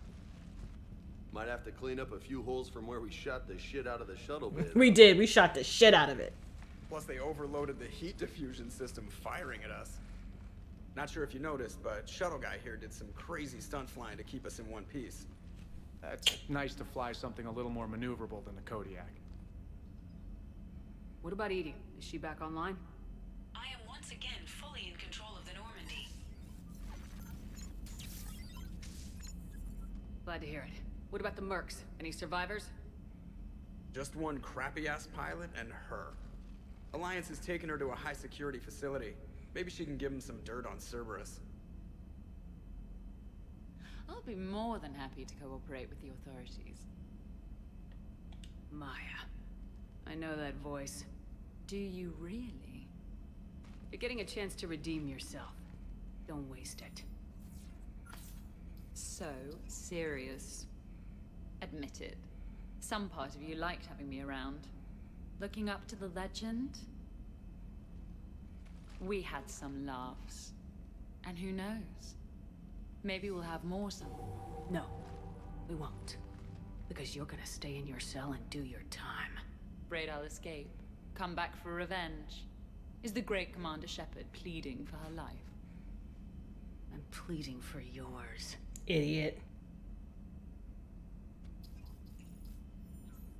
Might have to clean up a few holes from where we shot the shit out of the shuttle bit. We did. We shot the shit out of it. Plus, they overloaded the heat diffusion system firing at us. Not sure if you noticed, but Shuttle Guy here did some crazy stunt flying to keep us in one piece. That's nice to fly something a little more maneuverable than the Kodiak. What about Edie? Is she back online? I am once again fully in control of the Normandy. Glad to hear it. What about the mercs? Any survivors? Just one crappy-ass pilot and her. Alliance has taken her to a high-security facility. Maybe she can give him some dirt on Cerberus. I'll be more than happy to cooperate with the authorities. Maya. I know that voice. Do you really? You're getting a chance to redeem yourself. Don't waste it. So serious. Admit it. Some part of you liked having me around. Looking up to the legend? We had some laughs. And who knows? Maybe we'll have more some. No, we won't. Because you're gonna stay in your cell and do your time. Afraid I'll escape. Come back for revenge. Is the great Commander Shepard pleading for her life? I'm pleading for yours. Idiot.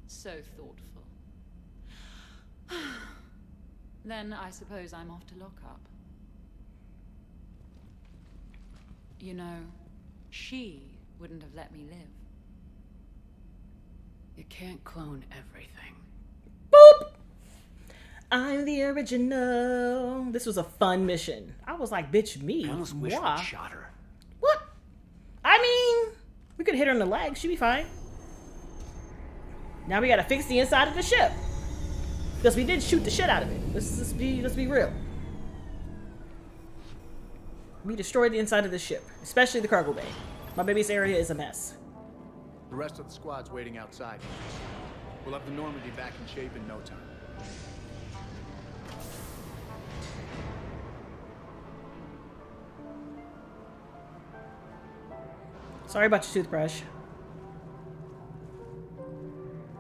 So thoughtful. Then I suppose I'm off to lock up. You know, she wouldn't have let me live. You can't clone everything. Boop! I'm the original. This was a fun mission. I was like, bitch, me. I almost wish we shot her. What? I mean, we could hit her in the leg. She'd be fine. Now we gotta fix the inside of the ship. Because we did shoot the shit out of it. Let's just be, let's be real. We destroyed the inside of the ship, especially the cargo bay. My baby's area is a mess. The rest of the squad's waiting outside. We'll have the Normandy back in shape in no time. Sorry about your toothbrush.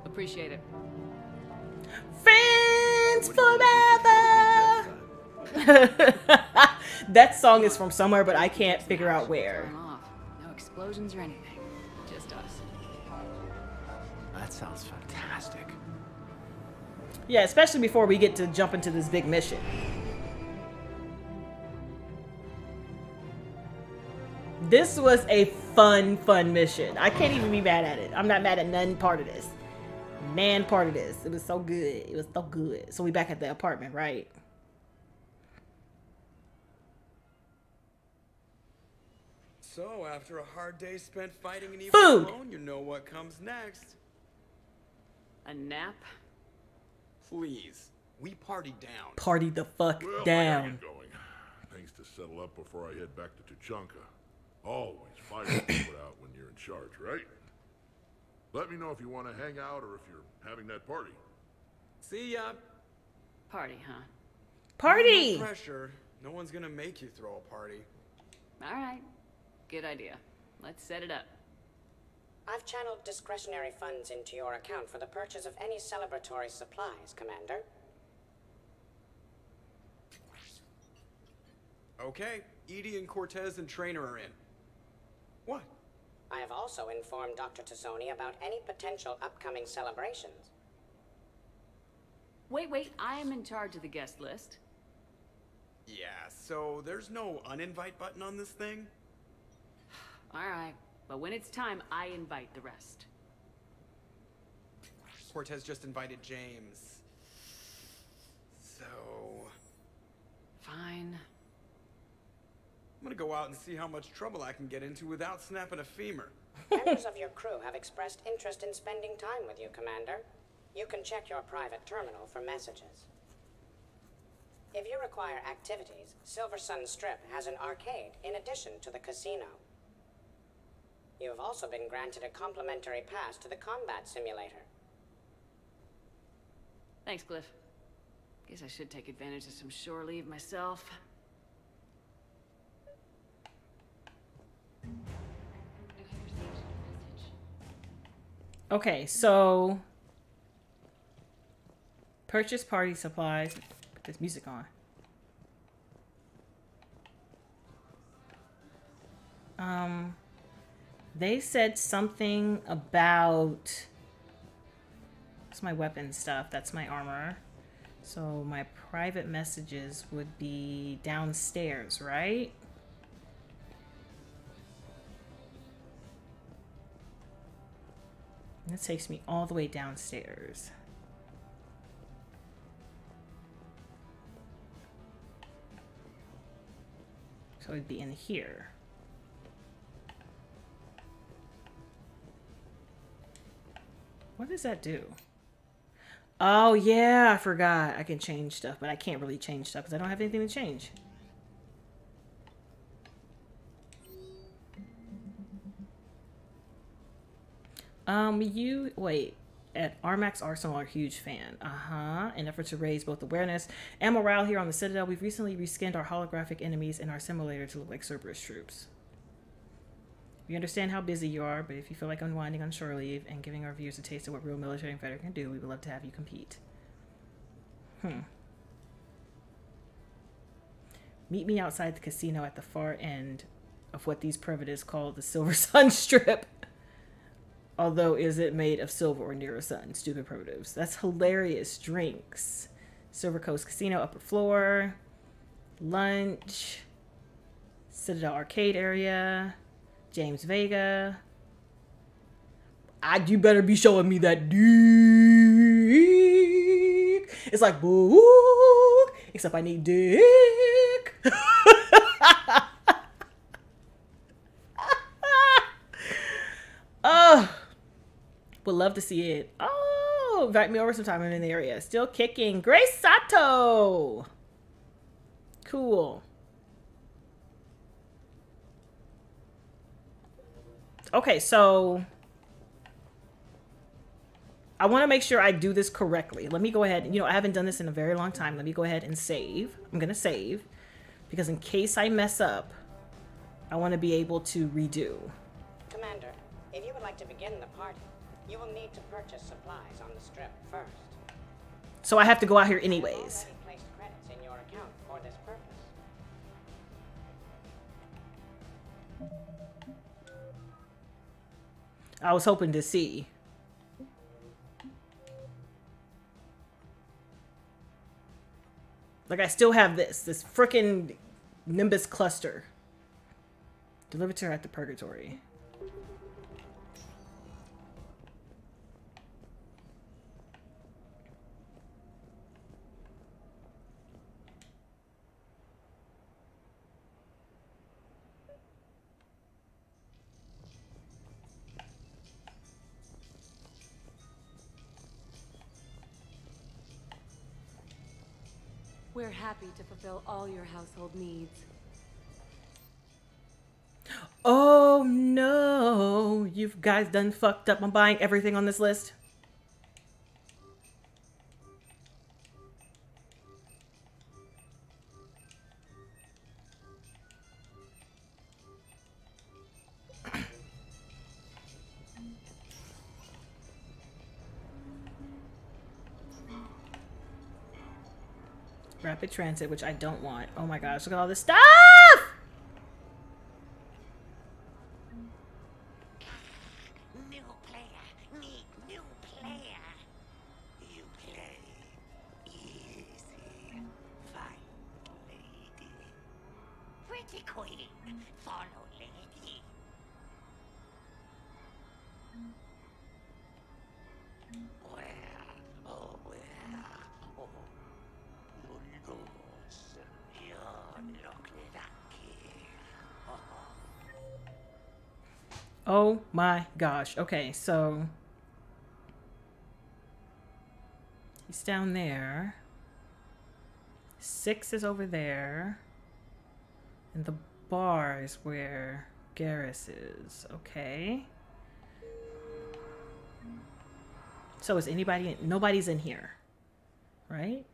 Appreciate it. Friends forever. That song is from somewhere, but I can't figure out where. No explosions or anything, just us. That sounds fantastic. Yeah, especially before we get to jump into this big mission. This was a fun, fun mission. I can't even be mad at it. I'm not mad at none part of this. Man, part of this. It was so good. It was so good. So we back at the apartment, right? So after a hard day spent fighting an evil clone, you know what comes next. A nap? Please. We party down. Party the fuck well, down. I gotta get going. Things to settle up before I head back to Tuchanka. Always fire put out when you're in charge, right? Let me know if you want to hang out or if you're having that party. See ya. Party, huh? Party! No pressure. No one's gonna make you throw a party. All right. Good idea. Let's set it up. I've channeled discretionary funds into your account for the purchase of any celebratory supplies, Commander. Okay. Edie and Cortez and Trainer are in. What? I have also informed Doctor Tassoni about any potential upcoming celebrations. Wait, wait, I am in charge of the guest list. Yeah, so there's no uninvite button on this thing? Alright, but when it's time, I invite the rest. Cortez just invited James. So... Fine. I'm gonna go out and see how much trouble I can get into without snapping a femur. Members of your crew have expressed interest in spending time with you, Commander. You can check your private terminal for messages. If you require activities, Silver Sun Strip has an arcade in addition to the casino. You have also been granted a complimentary pass to the combat simulator. Thanks, Glyph. Guess I should take advantage of some shore leave myself. Okay, so purchase party supplies. Put this music on. Um, they said something about. That's my weapon stuff. That's my armor. So my private messages would be downstairs, right? And it takes me all the way downstairs. So it'd be in here. What does that do? Oh yeah, I forgot. I can change stuff, but I can't really change stuff because I don't have anything to change. Um, you, wait, at Armax Arsenal are a huge fan. Uh-huh. In effort to raise both awareness and morale here on the Citadel, we've recently reskinned our holographic enemies in our simulator to look like Cerberus troops. We understand how busy you are, but if you feel like unwinding on shore leave and giving our viewers a taste of what real military and veteran can do, we would love to have you compete. Hmm. Meet me outside the casino at the far end of what these primitives call the Silver Sun Strip. Although, is it made of silver or near a sun? Stupid primitives. That's hilarious. Drinks. Silver Coast Casino, upper floor. Lunch. Citadel Arcade area. James Vega. I, you better be showing me that dick. It's like, book, except I need dick. Oh. Would love to see it. Oh, invite me over sometime. I'm in the area. Still kicking. Grace Sato. Cool. Okay, so I want to make sure I do this correctly. Let me go ahead. You know, I haven't done this in a very long time. Let me go ahead and save. I'm going to save because in case I mess up, I want to be able to redo. Commander, if you would like to begin the party, you will need to purchase supplies on the strip first. So I have to go out here anyways. I've already placed credits in your account for this purpose. I was hoping to see. Like, I still have this. This frickin' Nimbus cluster. Delivered to her at the Purgatory. We're happy to fulfill all your household needs. Oh no, you guys done fucked up. I'm buying everything on this list. Rapid transit, which I don't want. Oh my gosh, look at all this stuff! New player, need new player. You play easy, fine lady. Pretty queen, follow lady. Well, oh well. Oh my gosh. Okay, so he's down there. Six is over there. And the bar is where Garrus is. Okay. So is anybody in? Nobody's in here, right?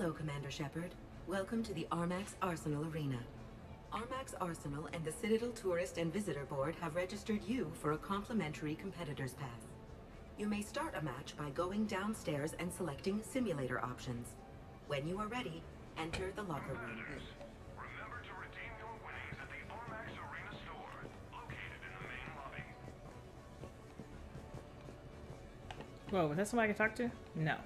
Hello, Commander Shepard. Welcome to the Armax Arsenal Arena. Armax Arsenal and the Citadel Tourist and Visitor Board have registered you for a complimentary competitor's pass. You may start a match by going downstairs and selecting simulator options. When you are ready, enter the locker room. Remember to redeem your winnings at the Armax Arena store, located in the main lobby. Whoa, was that somebody I could talk to? No.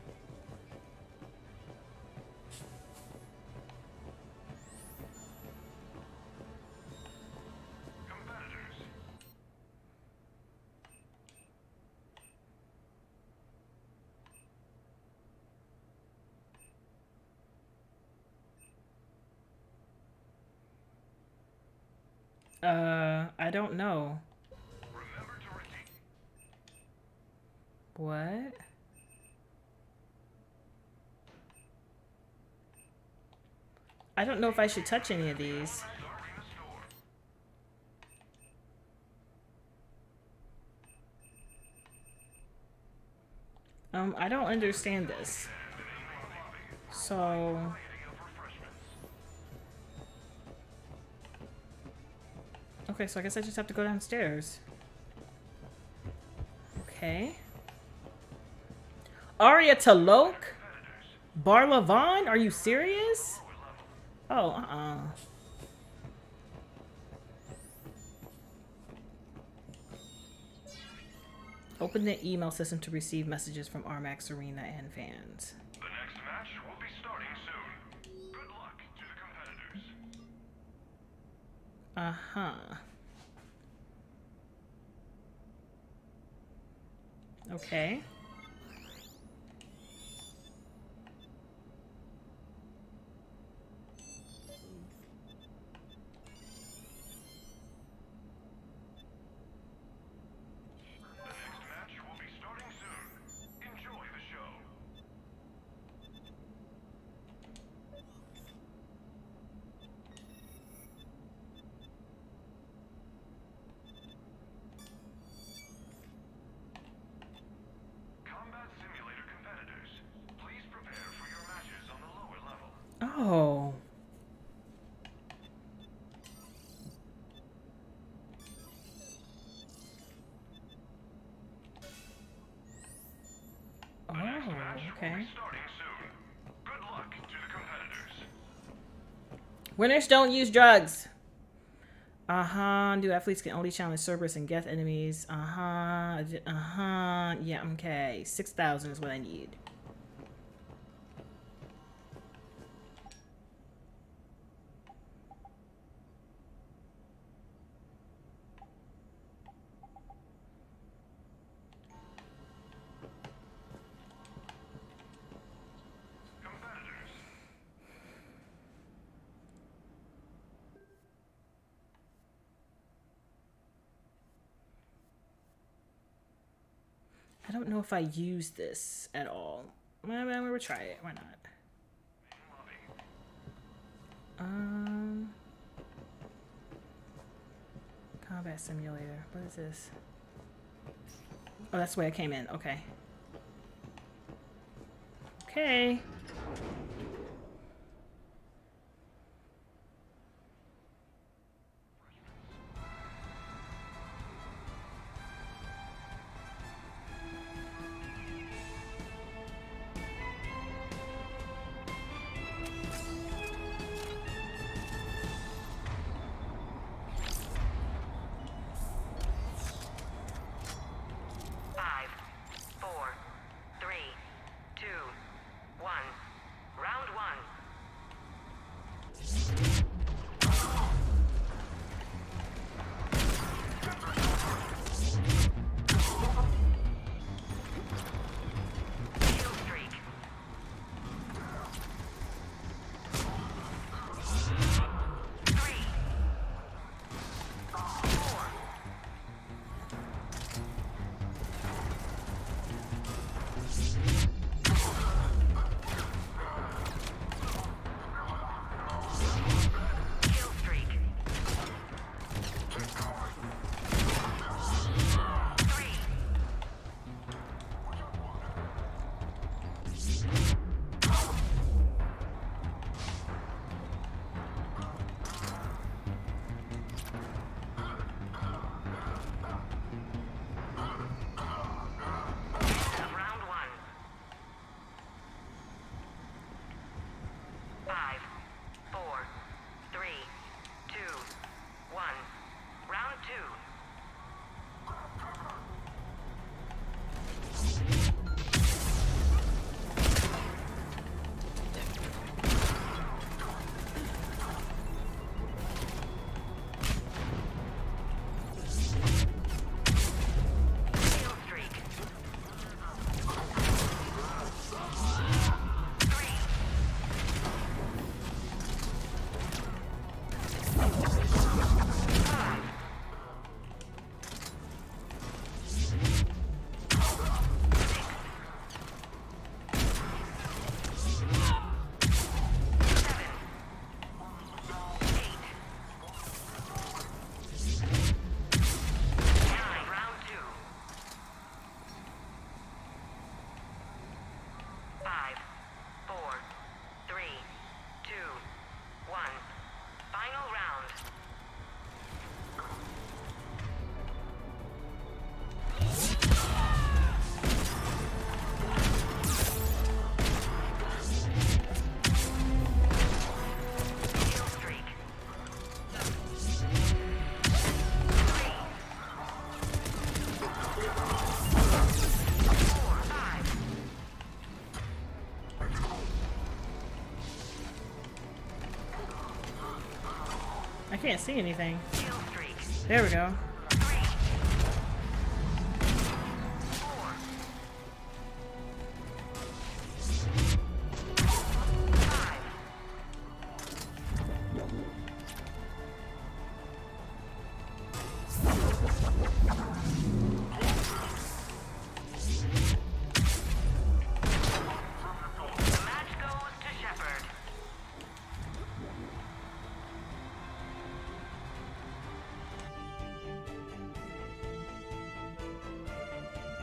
Uh, I don't know. Remember to redeem. What? I don't know if I should touch any of these. Um, I don't understand this. So... Okay, so I guess I just have to go downstairs. Okay. Arya Talok? Barlavon? Are you serious? Oh, uh-uh. Open the email system to receive messages from Armax Arena and fans. The next match will be starting soon. Good luck to the competitors. Uh-huh. Okay. Oh. Oh, okay. Good luck to the competitors. Winners don't use drugs. Uh-huh. New athletes can only challenge Cerberus and Geth enemies. Uh-huh. Uh-huh. Yeah, okay. six thousand is what I need. I don't know if I use this at all. Well, we will try it. Why not? Um, combat simulator. What is this? Oh, that's the way I came in. Okay. Okay. I can't see anything. There we go.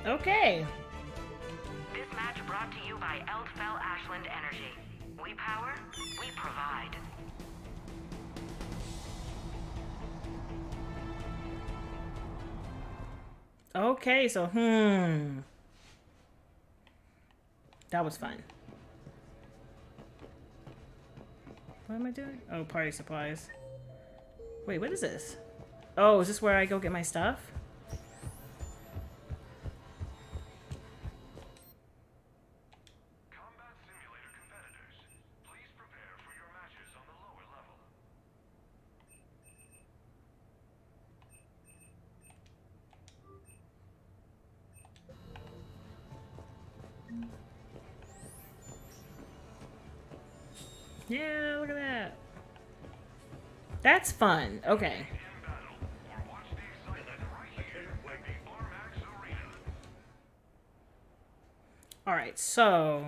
Okay. This match brought to you by Eldfell Ashland Energy. We power, we provide. Okay, so hmm. That was fun. What am I doing? Oh, party supplies. Wait, what is this? Oh, is this where I go get my stuff? Yeah, look at that. That's fun. Okay. All right, so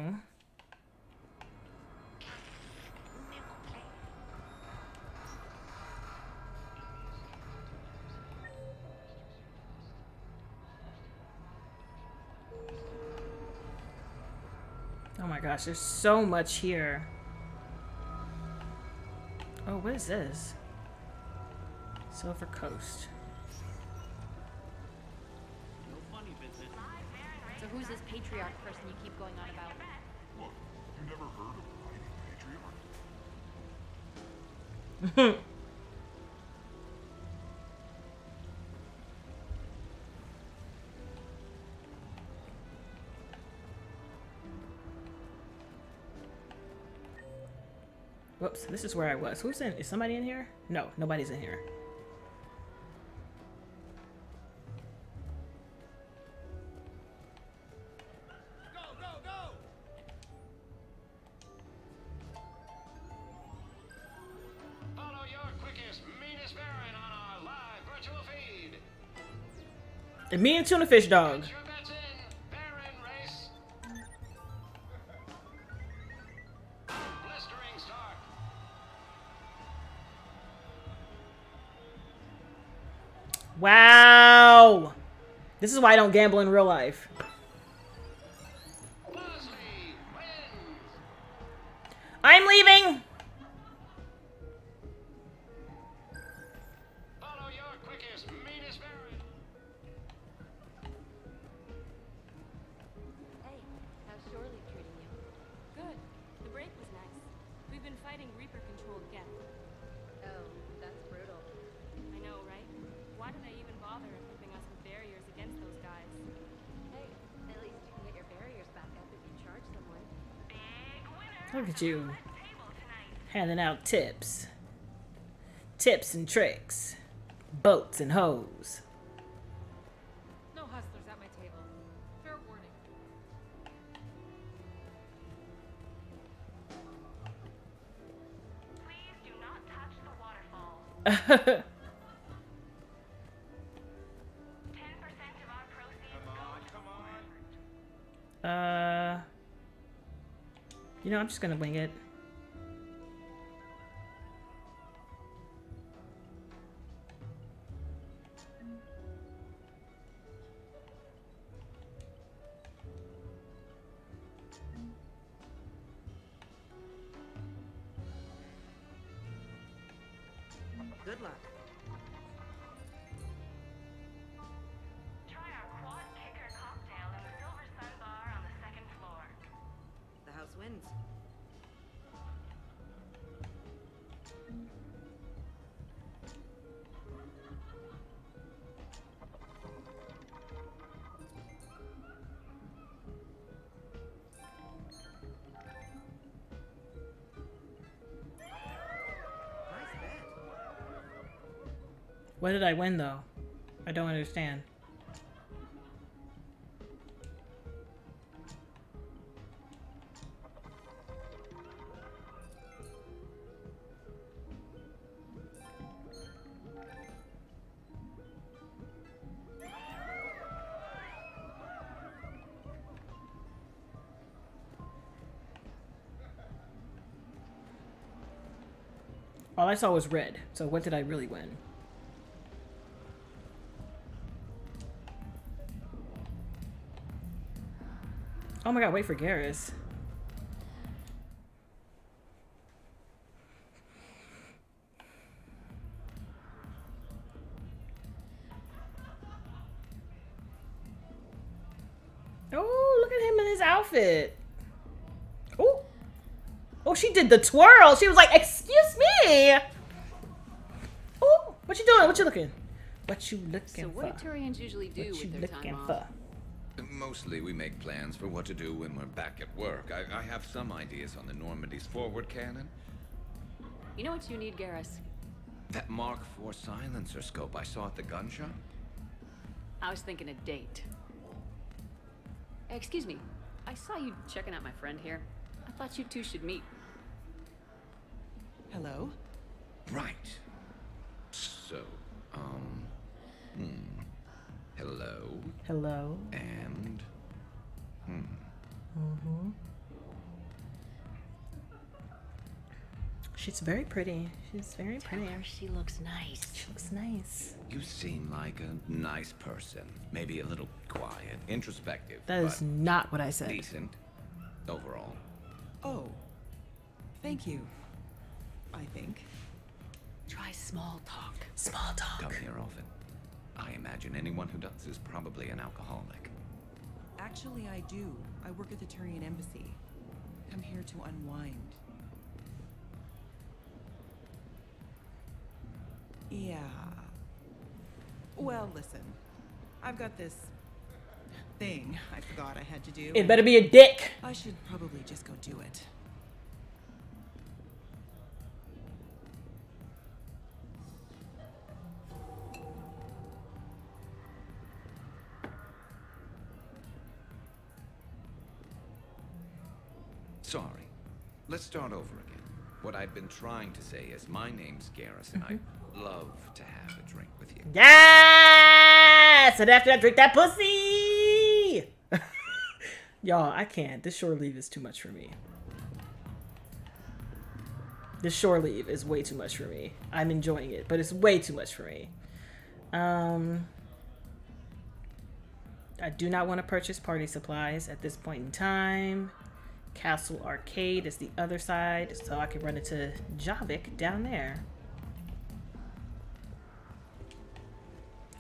oh my gosh, there's so much here. Oh, what is this? Silver Coast. No funny business. So who's this patriarch person you keep going on about? What? You never heard of the mighty patriarch? Whoops, this is where I was. Who's in? Is somebody in here? No, nobody's in here. Go, go, go! Follow your quickest, meanest baron on our live virtual feed. And me and Tuna Fish Dog. Wow! This is why I don't gamble in real life. I'm leaving! Follow your quickest, meanest baron. Hey, how's Shorley treating you? Good. The break was nice. We've been fighting Reaper control again. Oh, that's brutal. I know, right? Why do they even bother equipping us with barriers against those guys? Hey, at least you can get your barriers back up if you charge someone. Big winner! Look at you. Handing out tips. Tips and tricks. Boats and hoes. No hustlers at my table. Fair warning. Please do not touch the waterfall. Uh, you know, I'm just gonna wing it. Good luck. Wins. Nice bet. What did I win, though? I don't understand. All I saw was red, so what did I really win? Oh my god, wait for Garrus. Oh, look at him in his outfit. Oh, oh, she did the twirl. She was like, excuse me. Oh, what you doing? What you looking? What you looking so for? So what do Turians usually do what with their time off? For? Mostly we make plans for what to do when we're back at work. I, I have some ideas on the Normandy's forward cannon. You know what you need, Garrus? That Mark four silencer scope I saw at the gun shop? I was thinking a date. Excuse me, I saw you checking out my friend here. I thought you two should meet. Hello? Right. So, um... Hmm... Hello. Hello. And hmm. Mm-hmm. She's very pretty. She's very pretty. She looks nice. She looks nice. You seem like a nice person. Maybe a little quiet, introspective. That is not what I said. Decent, overall. Oh, thank you. I think. Try small talk. Small talk. Come here often. I imagine anyone who does is probably an alcoholic. Actually, I do. I work at the Turian embassy. I'm here to unwind. Yeah. Well, listen. I've got this thing I forgot I had to do. It better be a dick. I should probably just go do it. Sorry. Let's start over again. What I've been trying to say is my name's Garrus and mm-hmm. I'd love to have a drink with you. Yes! And after that, drink that pussy! Y'all, I can't. This shore leave is too much for me. This shore leave is way too much for me. I'm enjoying it, but it's way too much for me. Um, I do not want to purchase party supplies at this point in time. Castle Arcade is the other side, so I can run into Javik down there.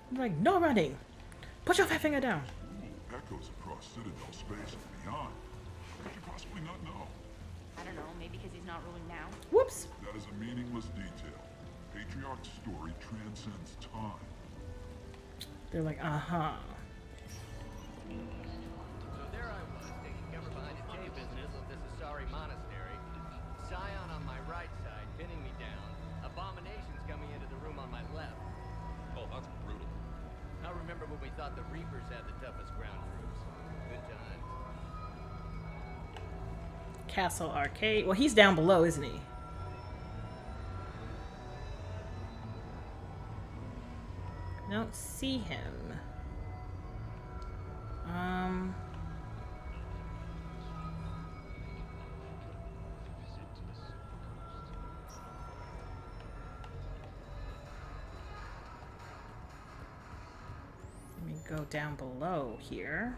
I'm like, no running! Put your fat finger down! Ooh, echoes across Citadel space and beyond. How could you possibly not know? I don't know, maybe because he's not ruling now. Whoops! That is a meaningless detail. Patriarch's story transcends time. They're like, uh-huh. Monastery. Scion on my right side, pinning me down. Abominations coming into the room on my left. Oh, that's brutal. I remember when we thought the Reapers had the toughest ground troops. Good times. Castle Arcade. Well, he's down below, isn't he? I don't see him. Um... Go down below here.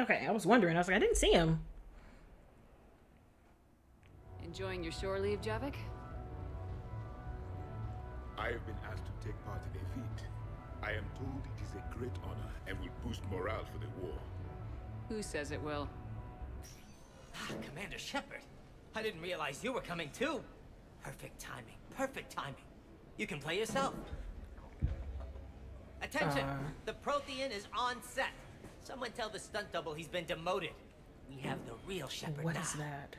Okay, I was wondering. I was like, I didn't see him. Enjoying your shore leave, Javik? I have been asked to take part in a feat. I am told it is a great honor and will boost morale for the war. Who says it will? Commander Shepard, I didn't realize you were coming too. Perfect timing, perfect timing. You can play yourself. Attention! Uh... The Prothean is on set. Someone tell the stunt double he's been demoted. We have the real Shepard. What now. is that?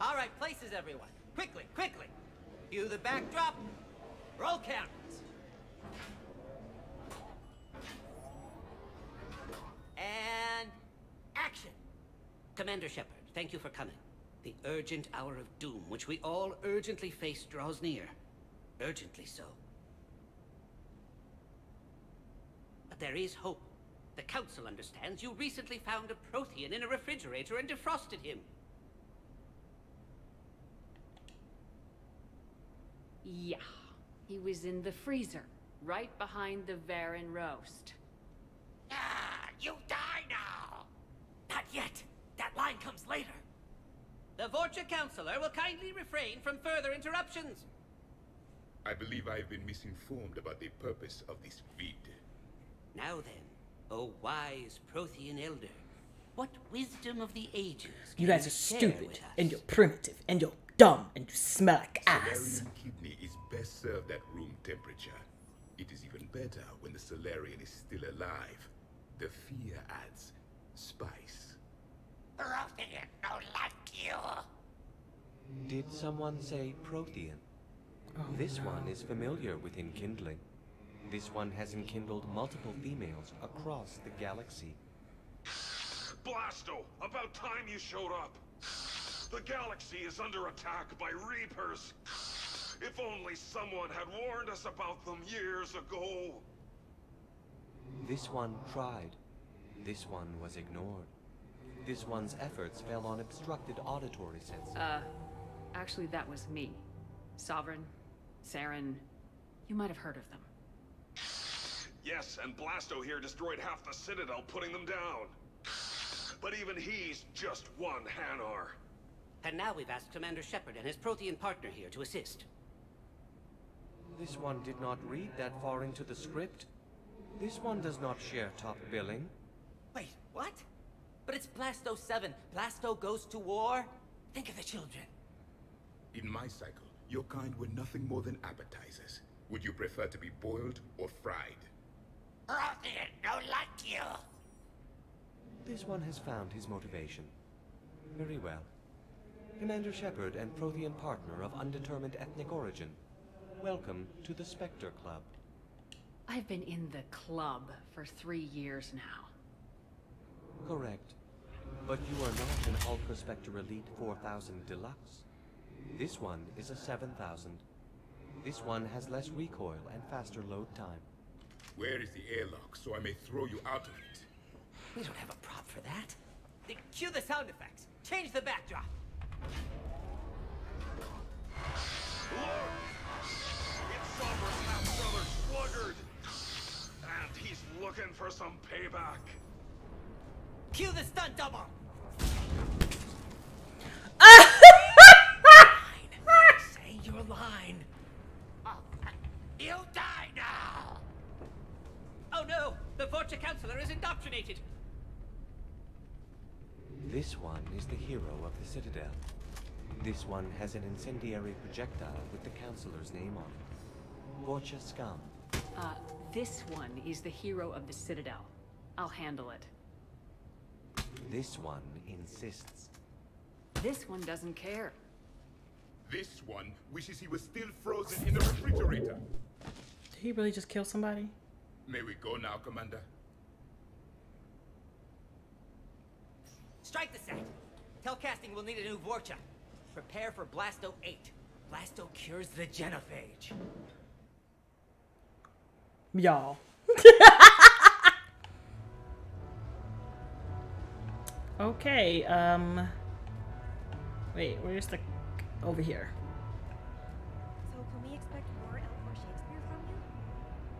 All right, places everyone. Quickly, quickly. Cue the backdrop. Roll cameras. And action. Commander Shepard, thank you for coming. The urgent hour of doom, which we all urgently face, draws near. Urgently so. But there is hope. The Council understands you recently found a Prothean in a refrigerator and defrosted him. Yeah, he was in the freezer, right behind the Varan roast. Ah, you die now! Not yet! That line comes later! The Vorcha Councilor will kindly refrain from further interruptions. I believe I've been misinformed about the purpose of this vid. Now then, O wise Prothean Elder, what wisdom of the ages can you guys are stupid, and you're primitive, and you're dumb, and you smell like ass. Salarian kidney is best served at room temperature. It is even better when the Salarian is still alive. The fear adds spice. Prothean don't like you. Did someone say Prothean? Oh, this no. one is familiar with enkindling. This one has enkindled multiple females across the galaxy. Blasto! About time you showed up! The galaxy is under attack by Reapers! If only someone had warned us about them years ago! This one tried. This one was ignored. This one's efforts fell on obstructed auditory senses. Uh, actually that was me. Sovereign, Saren, you might have heard of them. Yes, and Blasto here destroyed half the Citadel, putting them down. But even he's just one Hanar. And now we've asked Commander Shepard and his Prothean partner here to assist. This one did not read that far into the script. This one does not share top billing. Wait, what? But it's Blasto seven. Blasto goes to war. Think of the children. In my cycle, your kind were nothing more than appetizers. Would you prefer to be boiled or fried? Prothean don't like you! This one has found his motivation. Very well. Commander Shepard and Prothean partner of undetermined ethnic origin, welcome to the Spectre Club. I've been in the club for three years now. Correct. But you are not an Ultra Spectre Elite four thousand Deluxe. This one is a seven thousand. This one has less recoil and faster load time. Where is the airlock, so I may throw you out of it? We don't have a prop for that. Then cue the sound effects. Change the backdrop. Lord! It's Sovereign's half-brother sluggard! And he's looking for some payback. Cue the stunt double! Line. Say your line. You die now! Oh no! The Vorcha Councilor is indoctrinated! This one is the hero of the Citadel. This one has an incendiary projectile with the Councilor's name on it. Vorcha scum. Uh, this one is the hero of the Citadel. I'll handle it. This one insists. This one doesn't care. This one wishes he was still frozen in the refrigerator. Did he really just kill somebody? May we go now, Commander? Strike the set. Telcasting will need a new Vorcha. Prepare for Blasto eight. Blasto cures the genophage. Y'all. Okay, um... Wait, where's the... Over here. So can we expect more Elcor Shakespeare from you?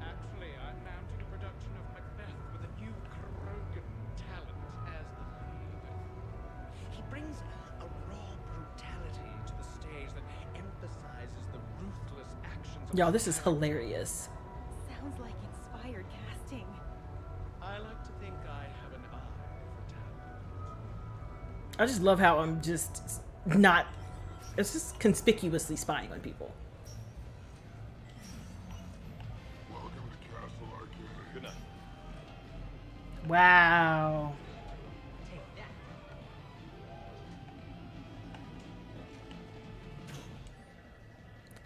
Actually, I'm mounting a production of Macbeth with a new Krogan talent as the lead. He brings a raw brutality to the stage that emphasizes the ruthless actions. Y'all, this is hilarious. Sounds like inspired casting. I like to think I have an eye for talent. I just love how I'm just not. It's just conspicuously spying on people. Welcome to Castle Arcade. Wow.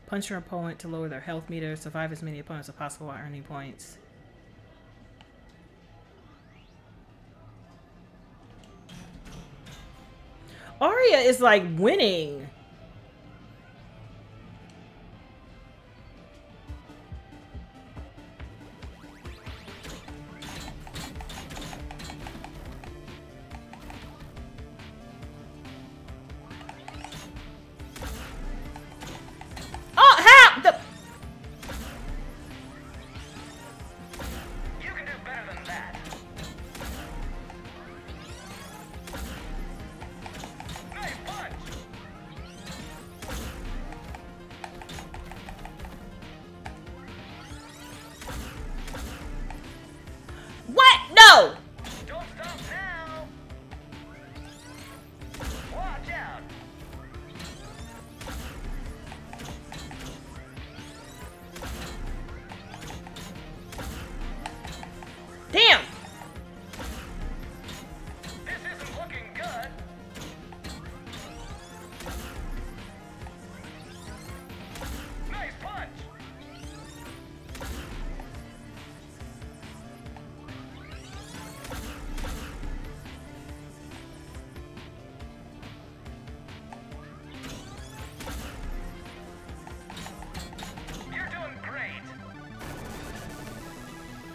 Punch your opponent to lower their health meter. Survive as many opponents as possible while earning points. Arya is like winning.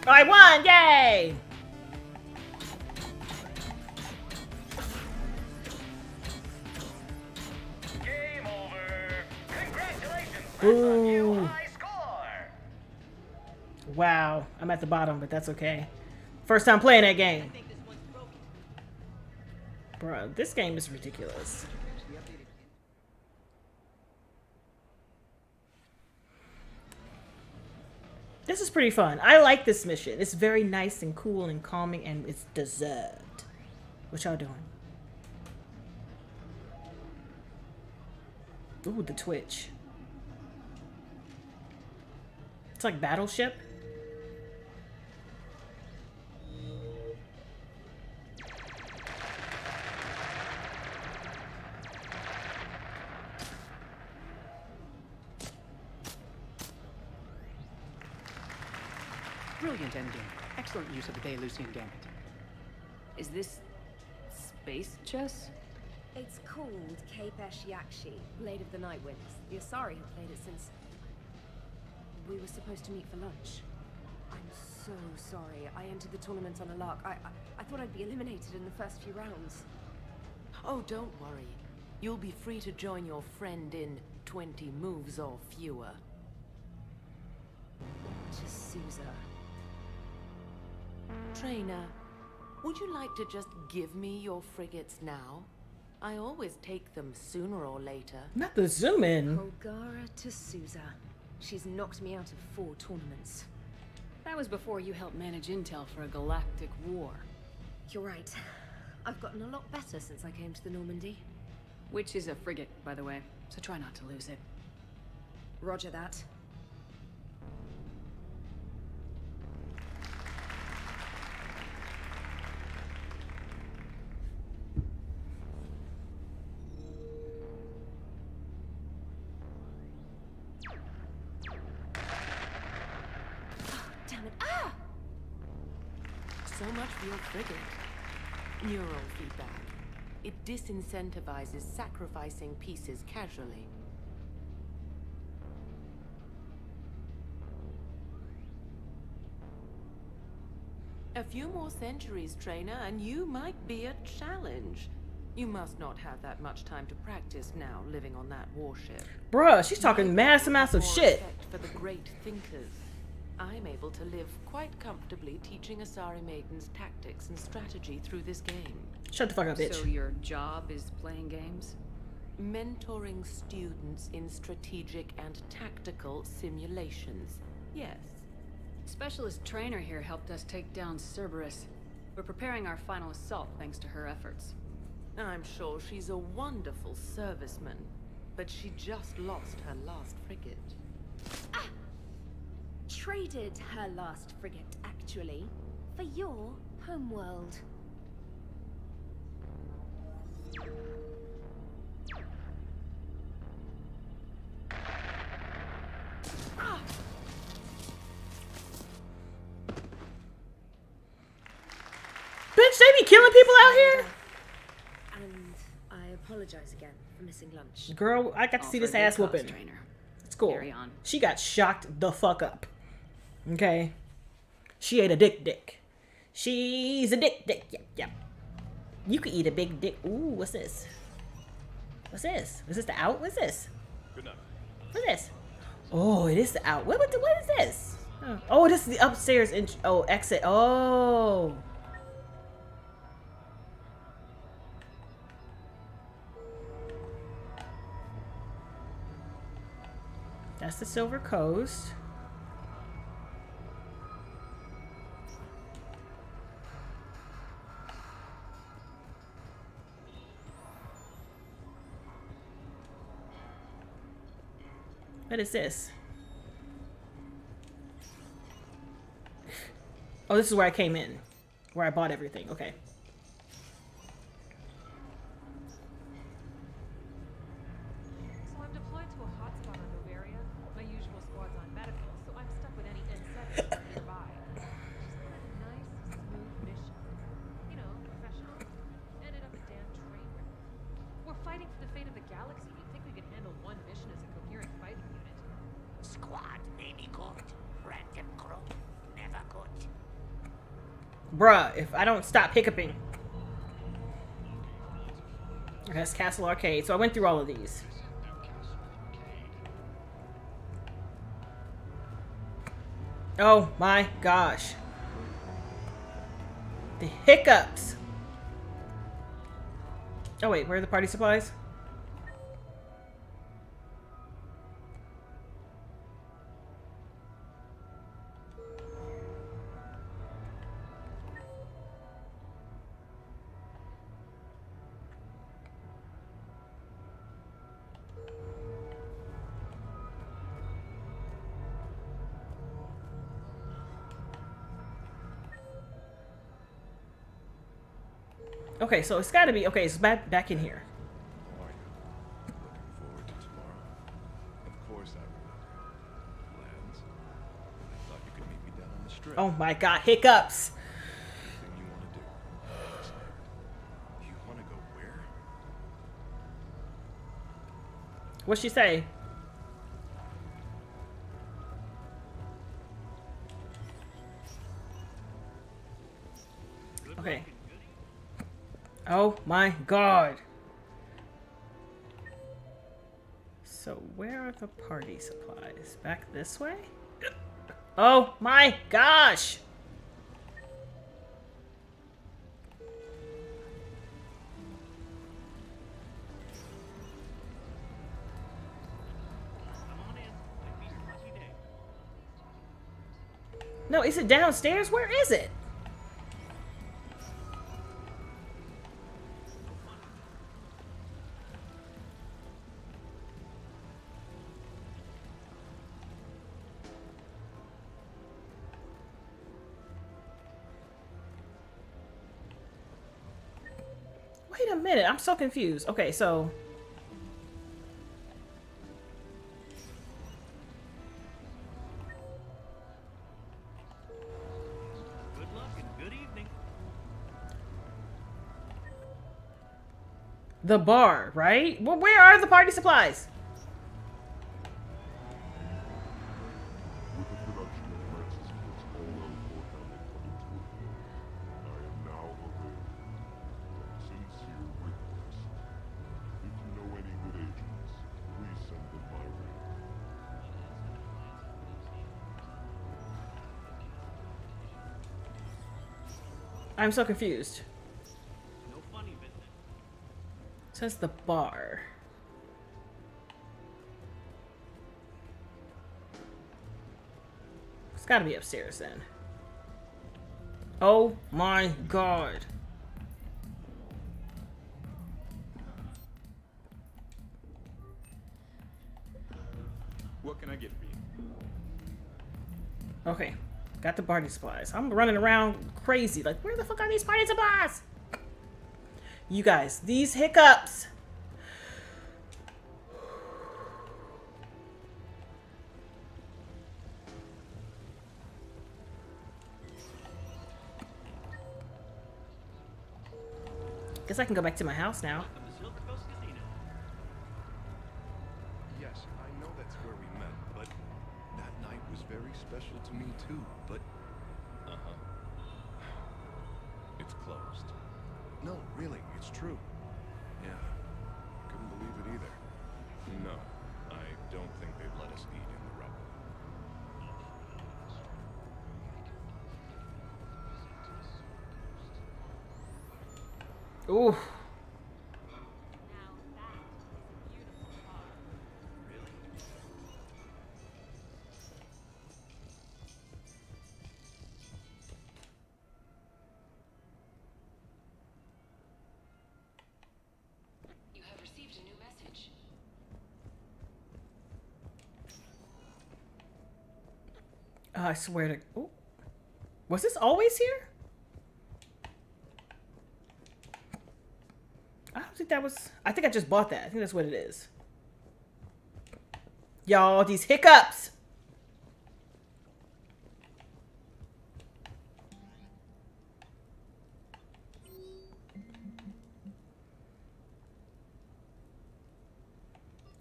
I won! Yay! Game over. Congratulations. Ooh. Wow, I'm at the bottom, but that's okay. First time playing that game. Bro, this game is ridiculous. This is pretty fun. I like this mission. It's very nice and cool and calming, and it's deserved. What y'all doing? Ooh, the Twitch. It's like Battleship. Brilliant ending. Excellent use of the Day-Lucian Gambit. Is this space chess? It's called Kapesh Yakshi, Blade of the Nightwinds. The Asari have played it since we were supposed to meet for lunch. I'm so sorry. I entered the tournament on a lark. I, I, I thought I'd be eliminated in the first few rounds. Oh, don't worry. You'll be free to join your friend in twenty moves or fewer. Just Souza. Trainer, would you like to just give me your frigates now? I always take them sooner or later. Not the zoom in. Kolgara to Souza. She's knocked me out of four tournaments. That was before you helped manage intel for a galactic war. You're right. I've gotten a lot better since I came to the Normandy. Which is a frigate, by the way, so try not to lose it. Roger that. Neural feedback. It disincentivizes sacrificing pieces casually. A few more centuries, trainer, and you might be a challenge. You must not have that much time to practice now, living on that warship. Bruh, she's talking mass amounts of shit. For the great thinkers. I'm able to live quite comfortably teaching Asari maidens tactics and strategy through this game. Shut the fuck up, bitch. So your job is playing games? Mentoring students in strategic and tactical simulations. Yes. Specialist trainer here helped us take down Cerberus. We're preparing our final assault thanks to her efforts. I'm sure she's a wonderful serviceman, but she just lost her last frigate. Ah! Traded her last frigate, actually, for your Homeworld. Bitch, they be killing people out here? And I apologize again for missing lunch. Girl, I got to see this ass whooping. It's cool. She got shocked the fuck up. Okay. She ate a dick dick. She's a dick dick. Yep, yep. You could eat a big dick. Ooh, what's this? What's this? Is this the out? What's this? Good night. What's this? Oh, it is the out. What, what, what is this? Huh. Oh, this is the upstairs in oh, exit. Oh. That's the Silver Coast. What is this? Oh, this is where I came in. Where I bought everything. Okay. So I'm deployed to a hotspot in Bavaria. My usual squad's on medical, so I'm stuck with any insects nearby. Just had a nice, smooth mission. You know, professional. Ended up a damn train wreck. We're fighting for the fate of the galaxy. You'd think we could handle one mission as a coherent fighting unit. Squad may be good, random group never good. Bruh, if I don't stop hiccuping. That's Castle Arcade. So I went through all of these. Oh my gosh. The hiccups. Oh wait, where are the party supplies? Okay, so it's gotta be okay. It's back back in here. How are you? Looking forward to tomorrow. Of course, I remember plans. I thought you could meet me down on the strip. Oh my God, hiccups! Anything you want to do? You want to go where? What'd she say? Okay. Oh my God. So where are the party supplies? Back this way? Oh my gosh. No, is it downstairs? Where is it? I'm so confused. Okay, so good luck and good evening. The bar, right? Well, where are the party supplies? I'm so confused. No funny business. It says the bar. It's gotta be upstairs then. Oh my God. What can I get for you? Okay. Got the party supplies. I'm running around crazy. Like, where the fuck are these party supplies? You guys, these hiccups. Guess I can go back to my house now. Yes, I know that's where we met, but that night was very special to me too, but... Uh-huh. It's closed. No, really, it's true. Yeah, couldn't believe it either. No, I don't think they'd let us eat in the rubble. Ooh. You have received a new message. Oh, I swear to... Ooh. Was this always here? I think that was, I think I just bought that. I think that's what it is. Y'all, these hiccups.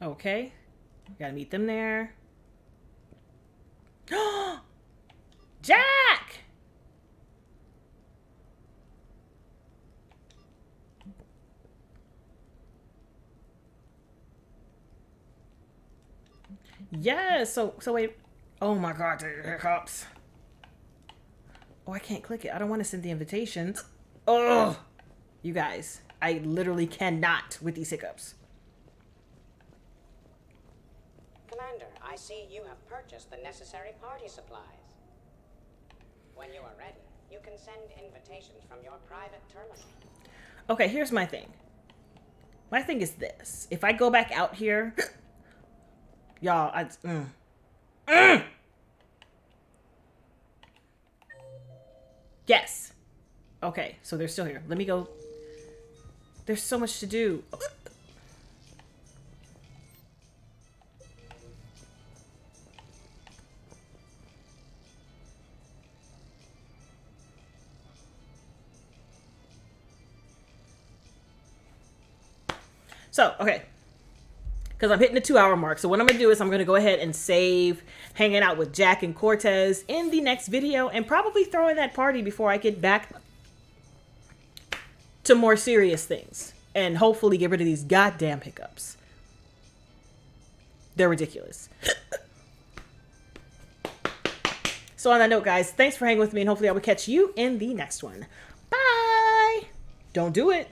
Okay. We gotta meet them there. Jack! Yes, so so wait. Oh my god, there hiccups. Oh, I can't click it. I don't want to send the invitations. Oh, you guys, I literally cannot with these hiccups. Commander, I see you have purchased the necessary party supplies. When you are ready, you can send invitations from your private terminal. Okay, here's my thing. My thing is this. If I go back out here... Y'all, I... Mm. Mm. Yes. Okay, so they're still here. Let me go. There's so much to do. Oh. So, okay. Because I'm hitting the two hour mark. So what I'm going to do is I'm going to go ahead and save hanging out with Jack and Cortez in the next video and probably throw in that party before I get back to more serious things and hopefully get rid of these goddamn hiccups. They're ridiculous. So on that note, guys, thanks for hanging with me and hopefully I will catch you in the next one. Bye. Don't do it.